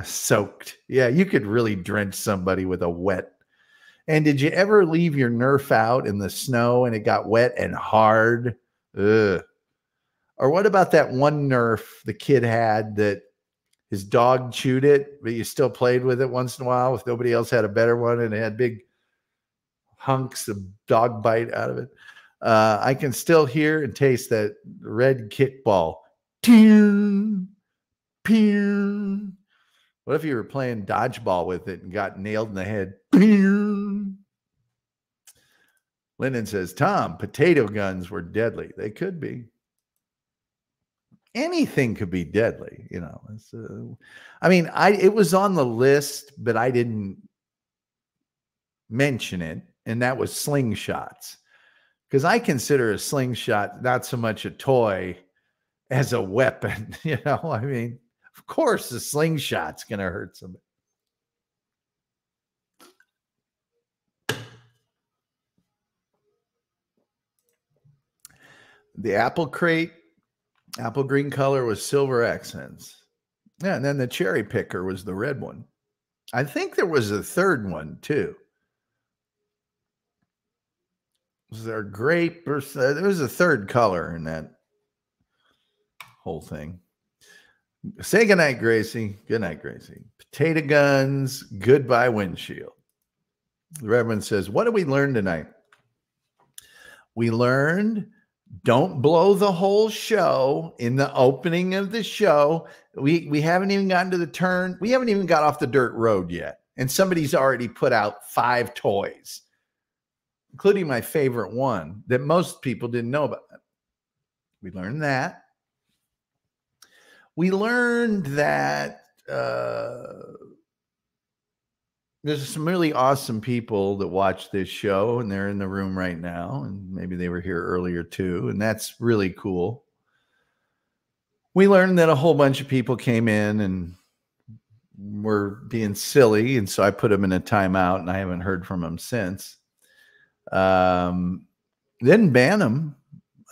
Soaked. Yeah, you could really drench somebody with a wet. And did you ever leave your Nerf out in the snow and it got wet and hard? Ugh. Or what about that one Nerf the kid had that his dog chewed it, but you still played with it once in a while if nobody else had a better one, and it had big hunks of dog bite out of it? I can still hear and taste that red kickball. What if you were playing dodgeball with it and got nailed in the head? Lyndon says, Tom, potato guns were deadly. They could be. Anything could be deadly, you know. I mean, it was on the list, but I didn't mention it, and that was slingshots. Because I consider a slingshot not so much a toy as a weapon, you know. I mean, of course, the slingshot's going to hurt somebody. The Apple Crate, apple green color with silver accents. Yeah, and then the Cherry Picker was the red one. I think there was a third one, too. Was there grape? Or, there was a third color in that whole thing. Say goodnight, Gracie. Good night, Gracie. Potato guns. Goodbye, windshield. The Reverend says, what did we learn tonight? We learned don't blow the whole show in the opening of the show. We haven't even gotten to the turn. We haven't even got off the dirt road yet. And somebody's already put out 5 toys, including my favorite one that most people didn't know about. We learned that. We learned that there's some really awesome people that watch this show, and they're in the room right now, and maybe they were here earlier too, and that's really cool. We learned that a whole bunch of people came in and were being silly, and so I put them in a timeout, and I haven't heard from them since. Didn't ban them.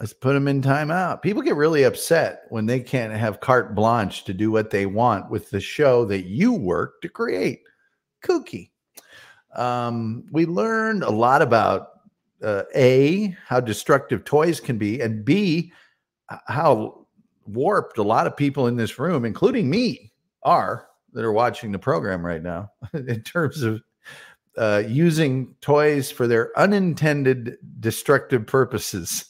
Let's put them in timeout. People get really upset when they can't have carte blanche to do what they want with the show that you work to create. Kooky. We learned a lot about, A, how destructive toys can be, and B, how warped a lot of people in this room, including me, that are watching the program right now in terms of using toys for their unintended destructive purposes.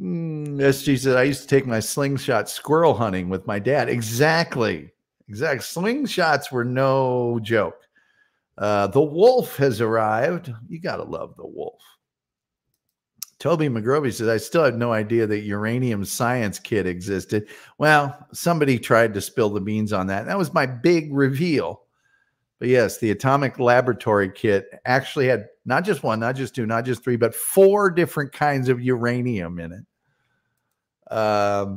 SG says, I used to take my slingshot squirrel hunting with my dad. Exactly. Exact. Slingshots were no joke. The wolf has arrived. You got to love the wolf. Toby McGroby says, I still have no idea that uranium science kit existed. Well, somebody tried to spill the beans on that. That was my big reveal. But yes, the Atomic Laboratory Kit actually had not just one, not just two, not just three, but four different kinds of uranium in it.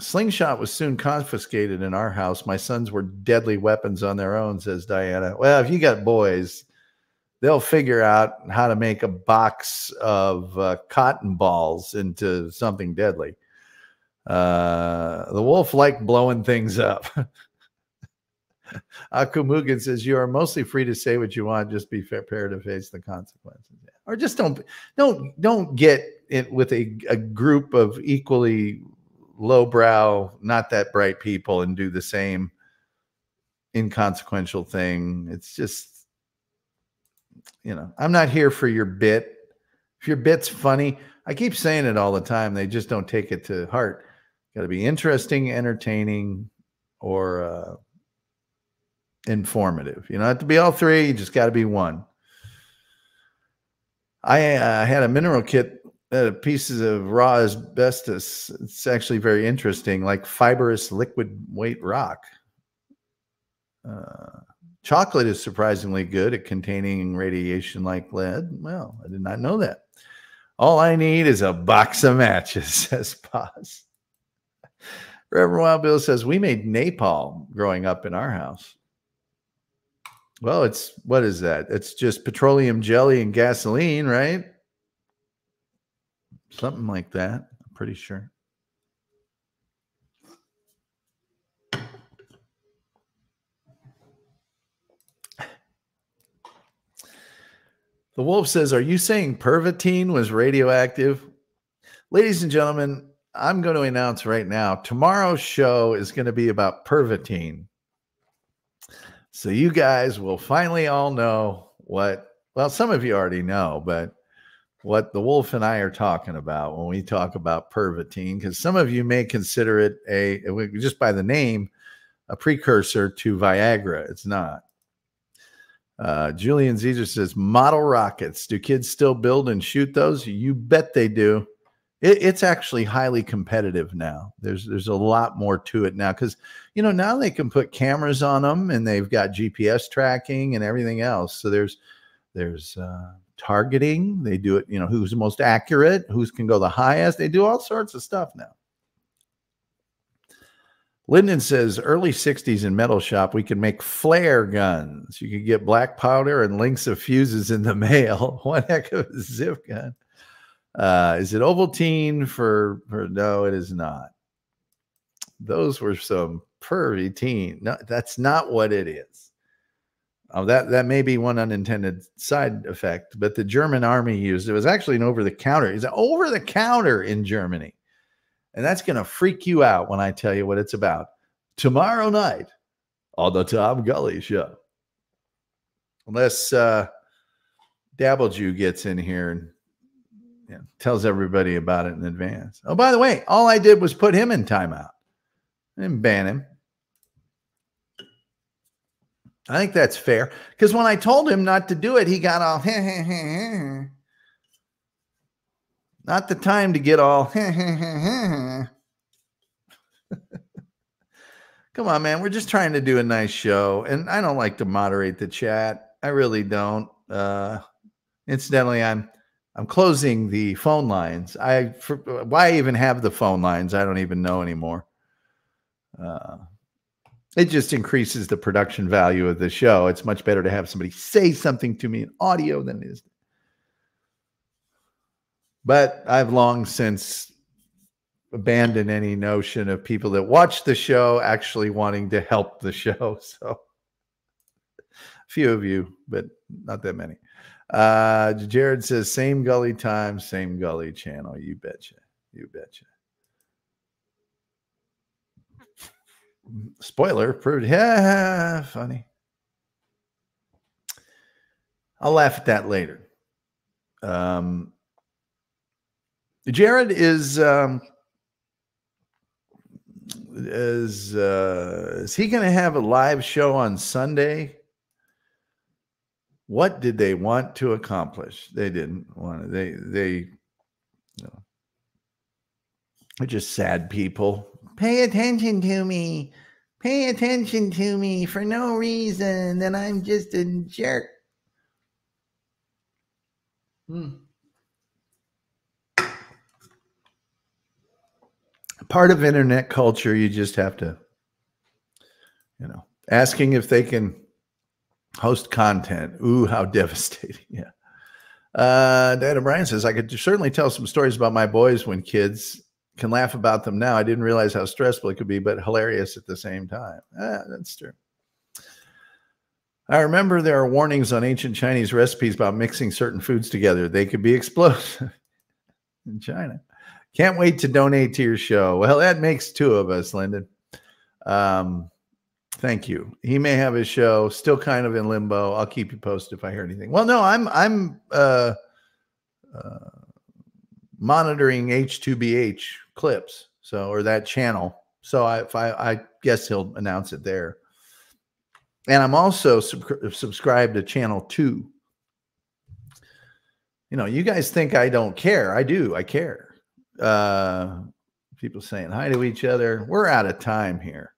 Slingshot was soon confiscated in our house. My sons were deadly weapons on their own, says Diana. Well, if you got boys, they'll figure out how to make a box of cotton balls into something deadly. The wolf liked blowing things up. Akumugan says, you are mostly free to say what you want. Just be prepared to face the consequences. Or just don't get it with a group of equally lowbrow, not that bright people and do the same inconsequential thing. It's just, you know, I'm not here for your bit. If your bit's funny, I keep saying it all the time. They just don't take it to heart. Got to be interesting, entertaining, or informative. You don't have to be all three. You just got to be one. I had a mineral kit. Pieces of raw asbestos. It's actually very interesting, like fibrous liquid weight rock. Chocolate is surprisingly good at containing radiation like lead. Well, I did not know that. All I need is a box of matches, says Paz. Reverend Wild Bill says, we made napalm growing up in our house. Well, it's, what is that? It's just petroleum jelly and gasoline, right? Something like that, I'm pretty sure. The wolf says, are you saying Pervitin was radioactive? Ladies and gentlemen, I'm going to announce right now, tomorrow's show is going to be about Pervitin. So you guys will finally all know what, well, some of you already know, but what the wolf and I are talking about when we talk about Pervitin, because some of you may consider it a, just by the name, a precursor to Viagra. It's not. Julian Zezer says, model rockets. Do kids still build and shoot those? You bet they do. It's actually highly competitive now. There's a lot more to it now because, you know, now they can put cameras on them and they've got GPS tracking and everything else. So there's targeting. They do it, you know, who's the most accurate, who's can go the highest. They do all sorts of stuff now. Linden says, early 60s in metal shop, we could make flare guns. You could get black powder and links of fuses in the mail. One heck of a zip gun. Is it Ovaltine for no, it is not. Those were some Pervitin. No, that's not what it is. Oh, that may be one unintended side effect, but the German army used it. Was actually an over-the-counter. It's an over-the-counter in Germany. And that's going to freak you out when I tell you what it's about tomorrow night on the Tom Gulley Show. Unless Dabbleju gets in here and, you know, tells everybody about it in advance. Oh, by the way, all I did was put him in timeout. I didn't ban him. I think that's fair because when I told him not to do it, he got all not the time to get all come on, man. We're just trying to do a nice show, and I don't like to moderate the chat. I really don't. Incidentally, I'm closing the phone lines. Why even have the phone lines? I don't even know anymore. It just increases the production value of the show. It's much better to have somebody say something to me in audio than it is. But I've long since abandoned any notion of people that watch the show actually wanting to help the show. So a few of you, but not that many. Jared says, same Gulley time, same Gulley channel. You betcha. You betcha. Spoiler proved, yeah, funny. I'll laugh at that later. Jared is he going to have a live show on Sunday? What did they want to accomplish? They didn't want to. They you know, they're just sad people. Pay attention to me. Pay attention to me for no reason. And I'm just a jerk. Part of internet culture, you just have to, you know, asking if they can host content. Ooh, how devastating. Yeah. Diane O'Brien says, I could certainly tell some stories about my boys when kids can laugh about them now. I didn't realize how stressful it could be, but hilarious at the same time. Ah, that's true. I remember there are warnings on ancient Chinese recipes about mixing certain foods together. They could be explosive in China. Can't wait to donate to your show. Well, that makes two of us, Lyndon. Thank you. He may have his show still kind of in limbo. I'll keep you posted if I hear anything. Well, no, I'm monitoring H2BH clips, so, or that channel. So I guess he'll announce it there. And I'm also subscribed to Channel 2. You know, you guys think I don't care. I do. I care. People saying hi to each other. We're out of time here.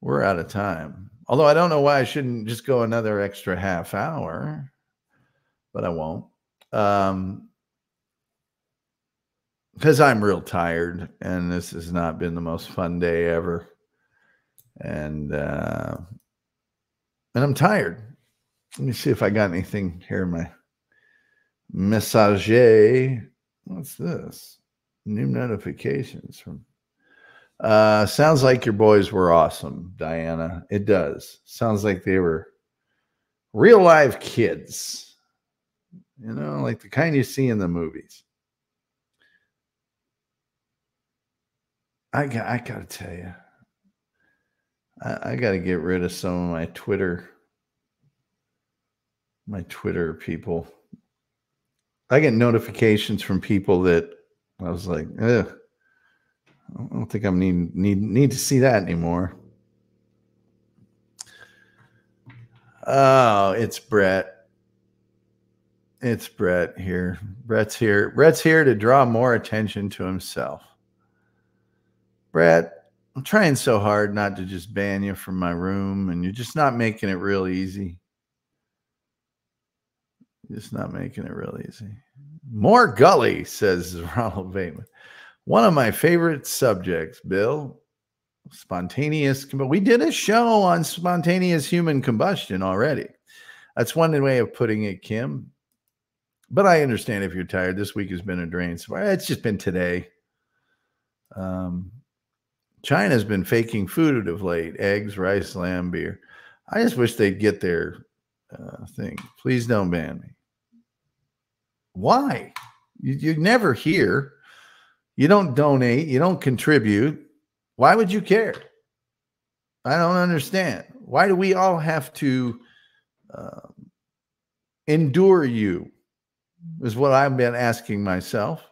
We're out of time. Although I don't know why I shouldn't just go another extra half hour. But I won't. Because I'm real tired. And this has not been the most fun day ever. And I'm tired. Let me see if I got anything here in my messager. What's this? New notifications from sounds like your boys were awesome, Diana. It does. Sounds like they were real live kids. You know, like the kind you see in the movies. I gotta tell you. I got to get rid of some of my Twitter people. I get notifications from people that I was like, ugh, I don't think I need to see that anymore. Oh, it's Brett. It's Brett here. Brett's here. Brett's here to draw more attention to himself. Brett. I'm trying so hard not to just ban you from my room, and you're just not making it real easy. Just not making it real easy. More Gully, says Ronald Bateman. One of my favorite subjects, Bill. Spontaneous. We did a show on spontaneous human combustion already. That's one way of putting it, Kim. But I understand if you're tired. This week has been a drain. So it's just been today. China's been faking food of late. Eggs, rice, lamb, beer. I just wish they'd get their thing. Please don't ban me. Why? You're never here. You don't donate. You don't contribute. Why would you care? I don't understand. Why do we all have to endure you is what I've been asking myself.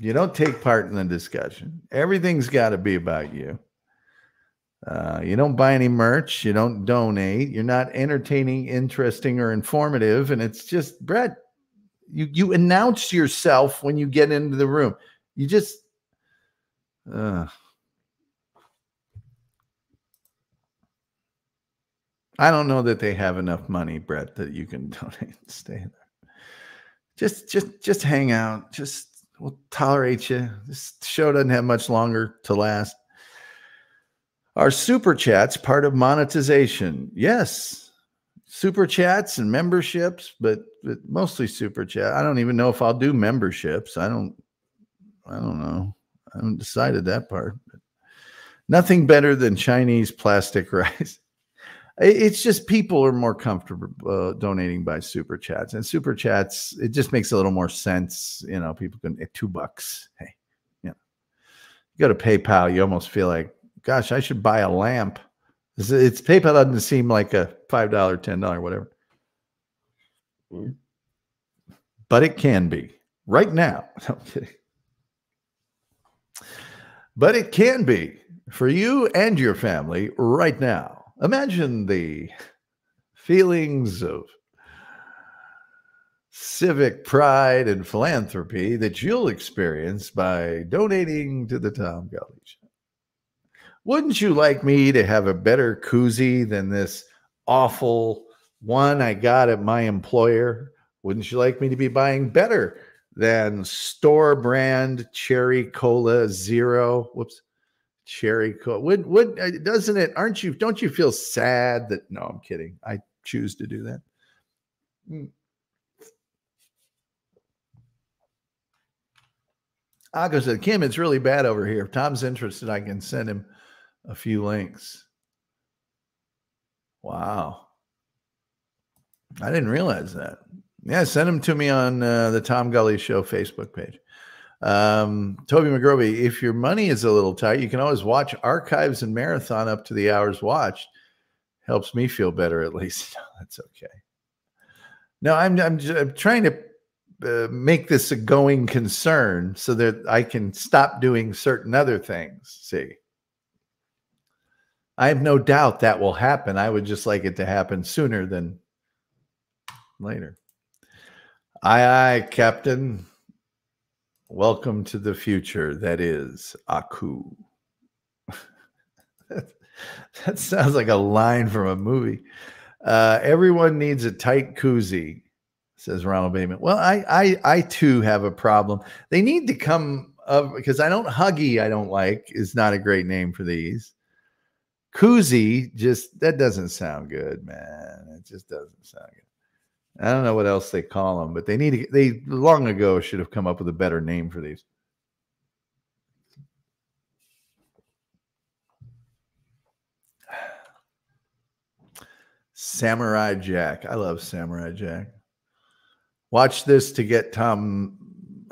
You don't take part in the discussion. Everything's got to be about you. You don't buy any merch. You don't donate. You're not entertaining, interesting, or informative. And it's just, Brett, you announce yourself when you get into the room. You just... I don't know that they have enough money, Brett, that you can donate and stay there. Just hang out. Just... We'll tolerate you. This show doesn't have much longer to last. Are super chats part of monetization? Yes. Super chats and memberships, but mostly super chat. I don't even know if I'll do memberships. I don't know. I haven't decided that part. But nothing better than Chinese plastic rice. It's just people are more comfortable donating by super chats, and super chats, it just makes a little more sense. You know, people can at $2. Hey, you know, you go to PayPal, you almost feel like, gosh, I should buy a lamp. It's PayPal doesn't seem like a $5, $10, whatever, but it can be. right now. No, I'm kidding. But it can be for you and your family right now. Imagine the feelings of civic pride and philanthropy that you'll experience by donating to the Tom Gulley Show. Wouldn't you like me to have a better koozie than this awful one I got at my employer? Wouldn't you like me to be buying better than store brand Cherry Cola Zero? Whoops, Cherry Cola. Would doesn't it? Aren't you? Don't you feel sad that? No, I'm kidding. I choose to do that. Akko said, Kim, it's really bad over here. If Tom's interested, I can send him a few links. Wow. I didn't realize that. Yeah, send them to me on the Tom Gulley Show Facebook page. Toby McGroby, if your money is a little tight, you can always watch archives and marathon up to the hours watched. Helps me feel better, at least. That's okay. No, I'm trying to make this a going concern so that I can stop doing certain other things. See, I have no doubt that will happen. I would just like it to happen sooner than later. Aye, aye, Captain. Welcome to the future. That is Aku. That sounds like a line from a movie. Everyone needs a tight koozie, says Ronald Bateman. Well, I too have a problem. They need to come up because I don't huggy. I don't like is not a great name for these. Koozie, just that doesn't sound good, man. It just doesn't sound good. I don't know what else they call them, but they need to. They long ago should have come up with a better name for these. Samurai Jack. I love Samurai Jack. Watch this to get Tom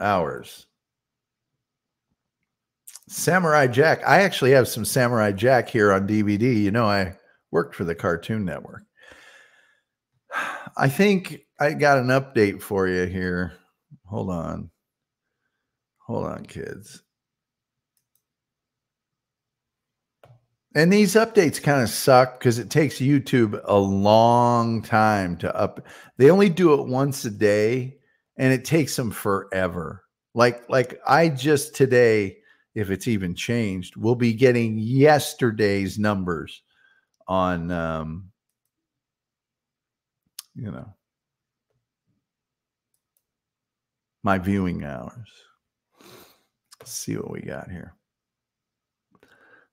hours. Samurai Jack. I actually have some Samurai Jack here on DVD. You know, I worked for the Cartoon Network. I think I got an update for you here. Hold on. Hold on, kids. And these updates kind of suck because it takes YouTube a long time to up. They only do it once a day, and it takes them forever. Like I just today, if it's even changed, we'll be getting yesterday's numbers on, you know, my viewing hours. Let's see what we got here.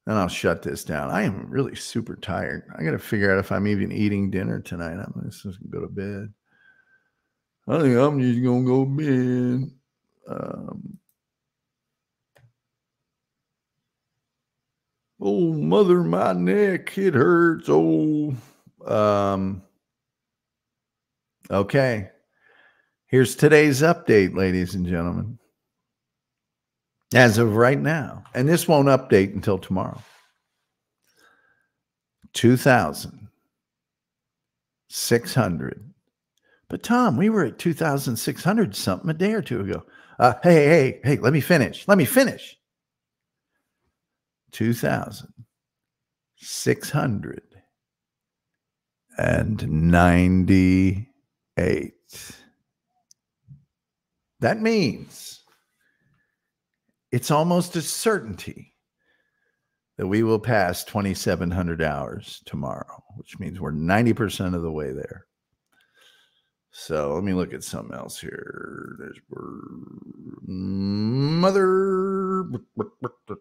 And I'll shut this down. I am really super tired. I got to figure out if I'm even eating dinner tonight. I'm just going to go to bed. I think I'm just going to go to bed. Oh, mother, my neck, it hurts. Oh, okay. Here's today's update, ladies and gentlemen. As of right now, and this won't update until tomorrow, 2,600. But Tom, we were at 2,600 something a day or two ago. Hey, let me finish. 2,698. That means it's almost a certainty that we will pass 2,700 hours tomorrow, which means we're 90% of the way there. So let me look at something else here. There's mother. Okay,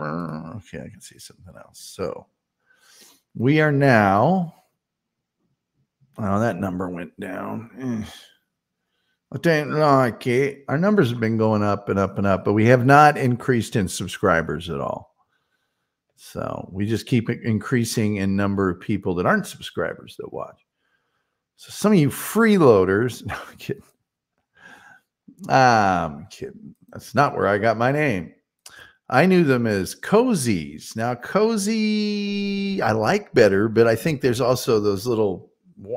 I can see something else. So we are now. Oh, that number went down. I don't like it. Our numbers have been going up and up and up, but we have not increased in subscribers at all. So we just keep increasing in number of people that aren't subscribers that watch. So some of you freeloaders, no, I'm kidding. I'm kidding. That's not where I got my name. I knew them as cozies. Now, cozy, I like better, but I think there's also those little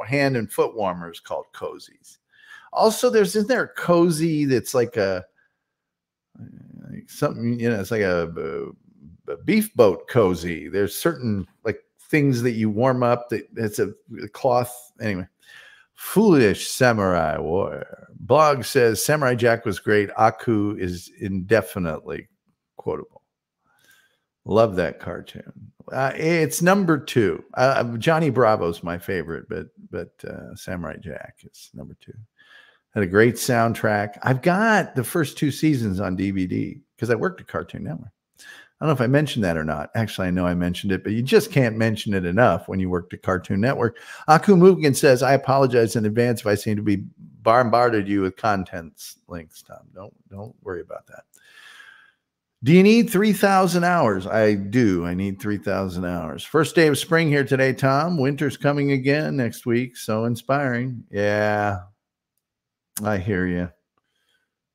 hand and foot warmers called cozies. Also, there's, isn't there a cozy that's like a, like something, you know, it's like a beef boat cozy. There's certain like things that you warm up that it's a cloth. Anyway, Foolish Samurai Warrior. Blog says Samurai Jack was great. Aku is indefinitely quotable. Love that cartoon. It's #2. Johnny Bravo's my favorite, but Samurai Jack is #2. Had a great soundtrack. I've got the first 2 seasons on DVD because I worked at Cartoon Network. I don't know if I mentioned that or not. Actually, I know I mentioned it, but you just can't mention it enough when you worked at Cartoon Network. Aku Mugen says, I apologize in advance if I seem to be bombarded you with contents links, Tom. Don't worry about that. Do you need 3,000 hours? I do. I need 3,000 hours. First day of spring here today, Tom. Winter's coming again next week. So inspiring. Yeah, I hear you.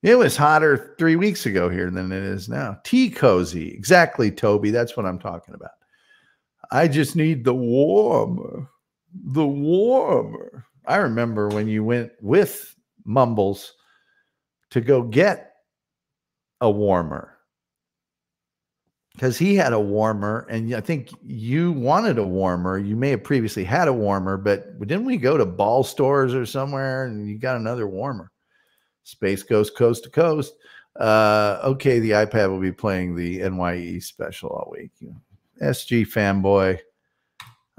It was hotter 3 weeks ago here than it is now. Tea cozy. Exactly, Toby. That's what I'm talking about. I just need the warmer. The warmer. I remember when you went with Mumbles to go get a warmer. Because he had a warmer, and I think you wanted a warmer. You may have previously had a warmer, but didn't we go to Ball Stores or somewhere, and you got another warmer? Space goes coast to coast. Okay, the iPad will be playing the NYE special all week. SG fanboy.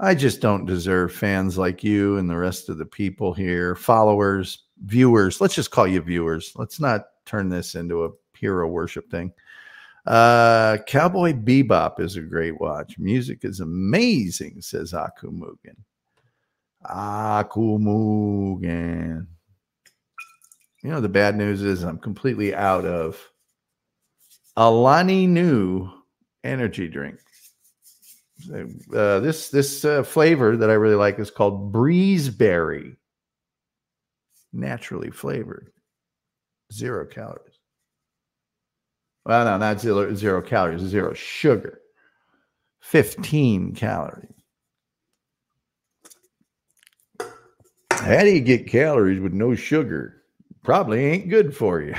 I just don't deserve fans like you and the rest of the people here. Followers, viewers. Let's just call you viewers. Let's not turn this into a hero worship thing. Cowboy Bebop is a great watch. Music is amazing, says Aku Mugen. Aku Mugen. You know, the bad news is I'm completely out of Alani Nu energy drink. This flavor that I really like is called Breezeberry. Naturally flavored. 0 calories. Well, no, not zero calories, 0 sugar. 15 calories. How do you get calories with no sugar? Probably ain't good for you.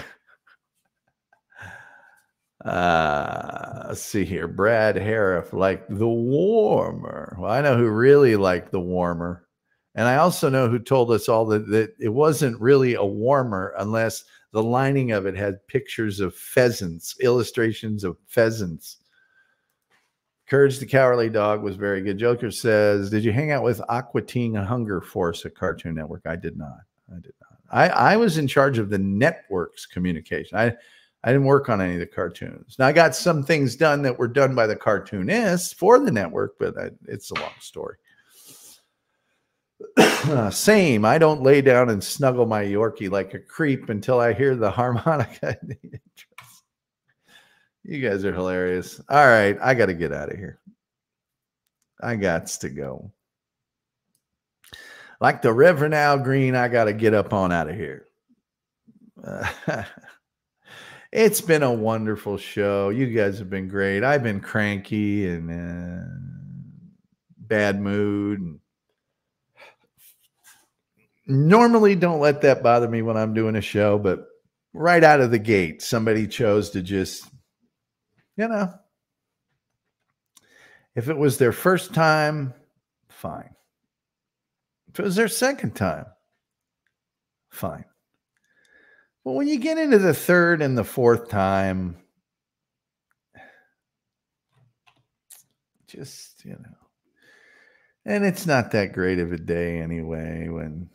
Let's see here. Brad Harif liked the warmer. Well, I know who really liked the warmer. And I also know who told us all that it wasn't really a warmer unless the lining of it had pictures of pheasants, illustrations of pheasants. Courage the Cowardly Dog was very good. Joker says, did you hang out with Aqua Teen Hunger Force at Cartoon Network? I did not. I was in charge of the network's communication. I didn't work on any of the cartoons. Now, I got some things done that were done by the cartoonists for the network, but it's a long story. Same. I don't lay down and snuggle my Yorkie like a creep until I hear the harmonica. You guys are hilarious. All right. I got to get out of here. I got to go. Like the Reverend Al Green, I got to get up on out of here. It's been a wonderful show. You guys have been great. I've been cranky and bad mood and normally don't let that bother me when I'm doing a show, but right out of the gate, somebody chose to just, you know, if it was their first time, fine. If it was their second time, fine. But when you get into the third and the fourth time, just, you know, and it's not that great of a day anyway when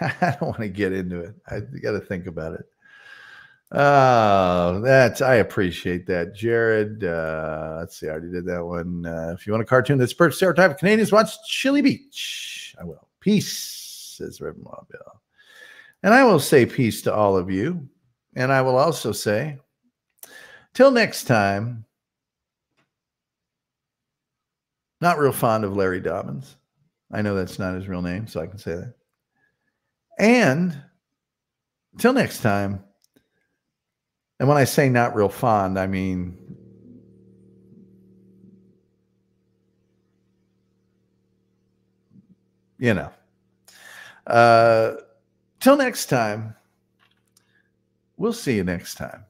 I don't want to get into it. I got to think about it. Oh, I appreciate that, Jared. Let's see. I already did that one. If you want a cartoon that's perfect stereotype of Canadians, watch Chili Beach. I will. Peace, says Reverend Bill. And I will say peace to all of you. And I will also say, till next time, not real fond of Larry Dobbins. I know that's not his real name, so I can say that. And till next time, and when I say not real fond, I mean you know. Till next time, we'll see you next time.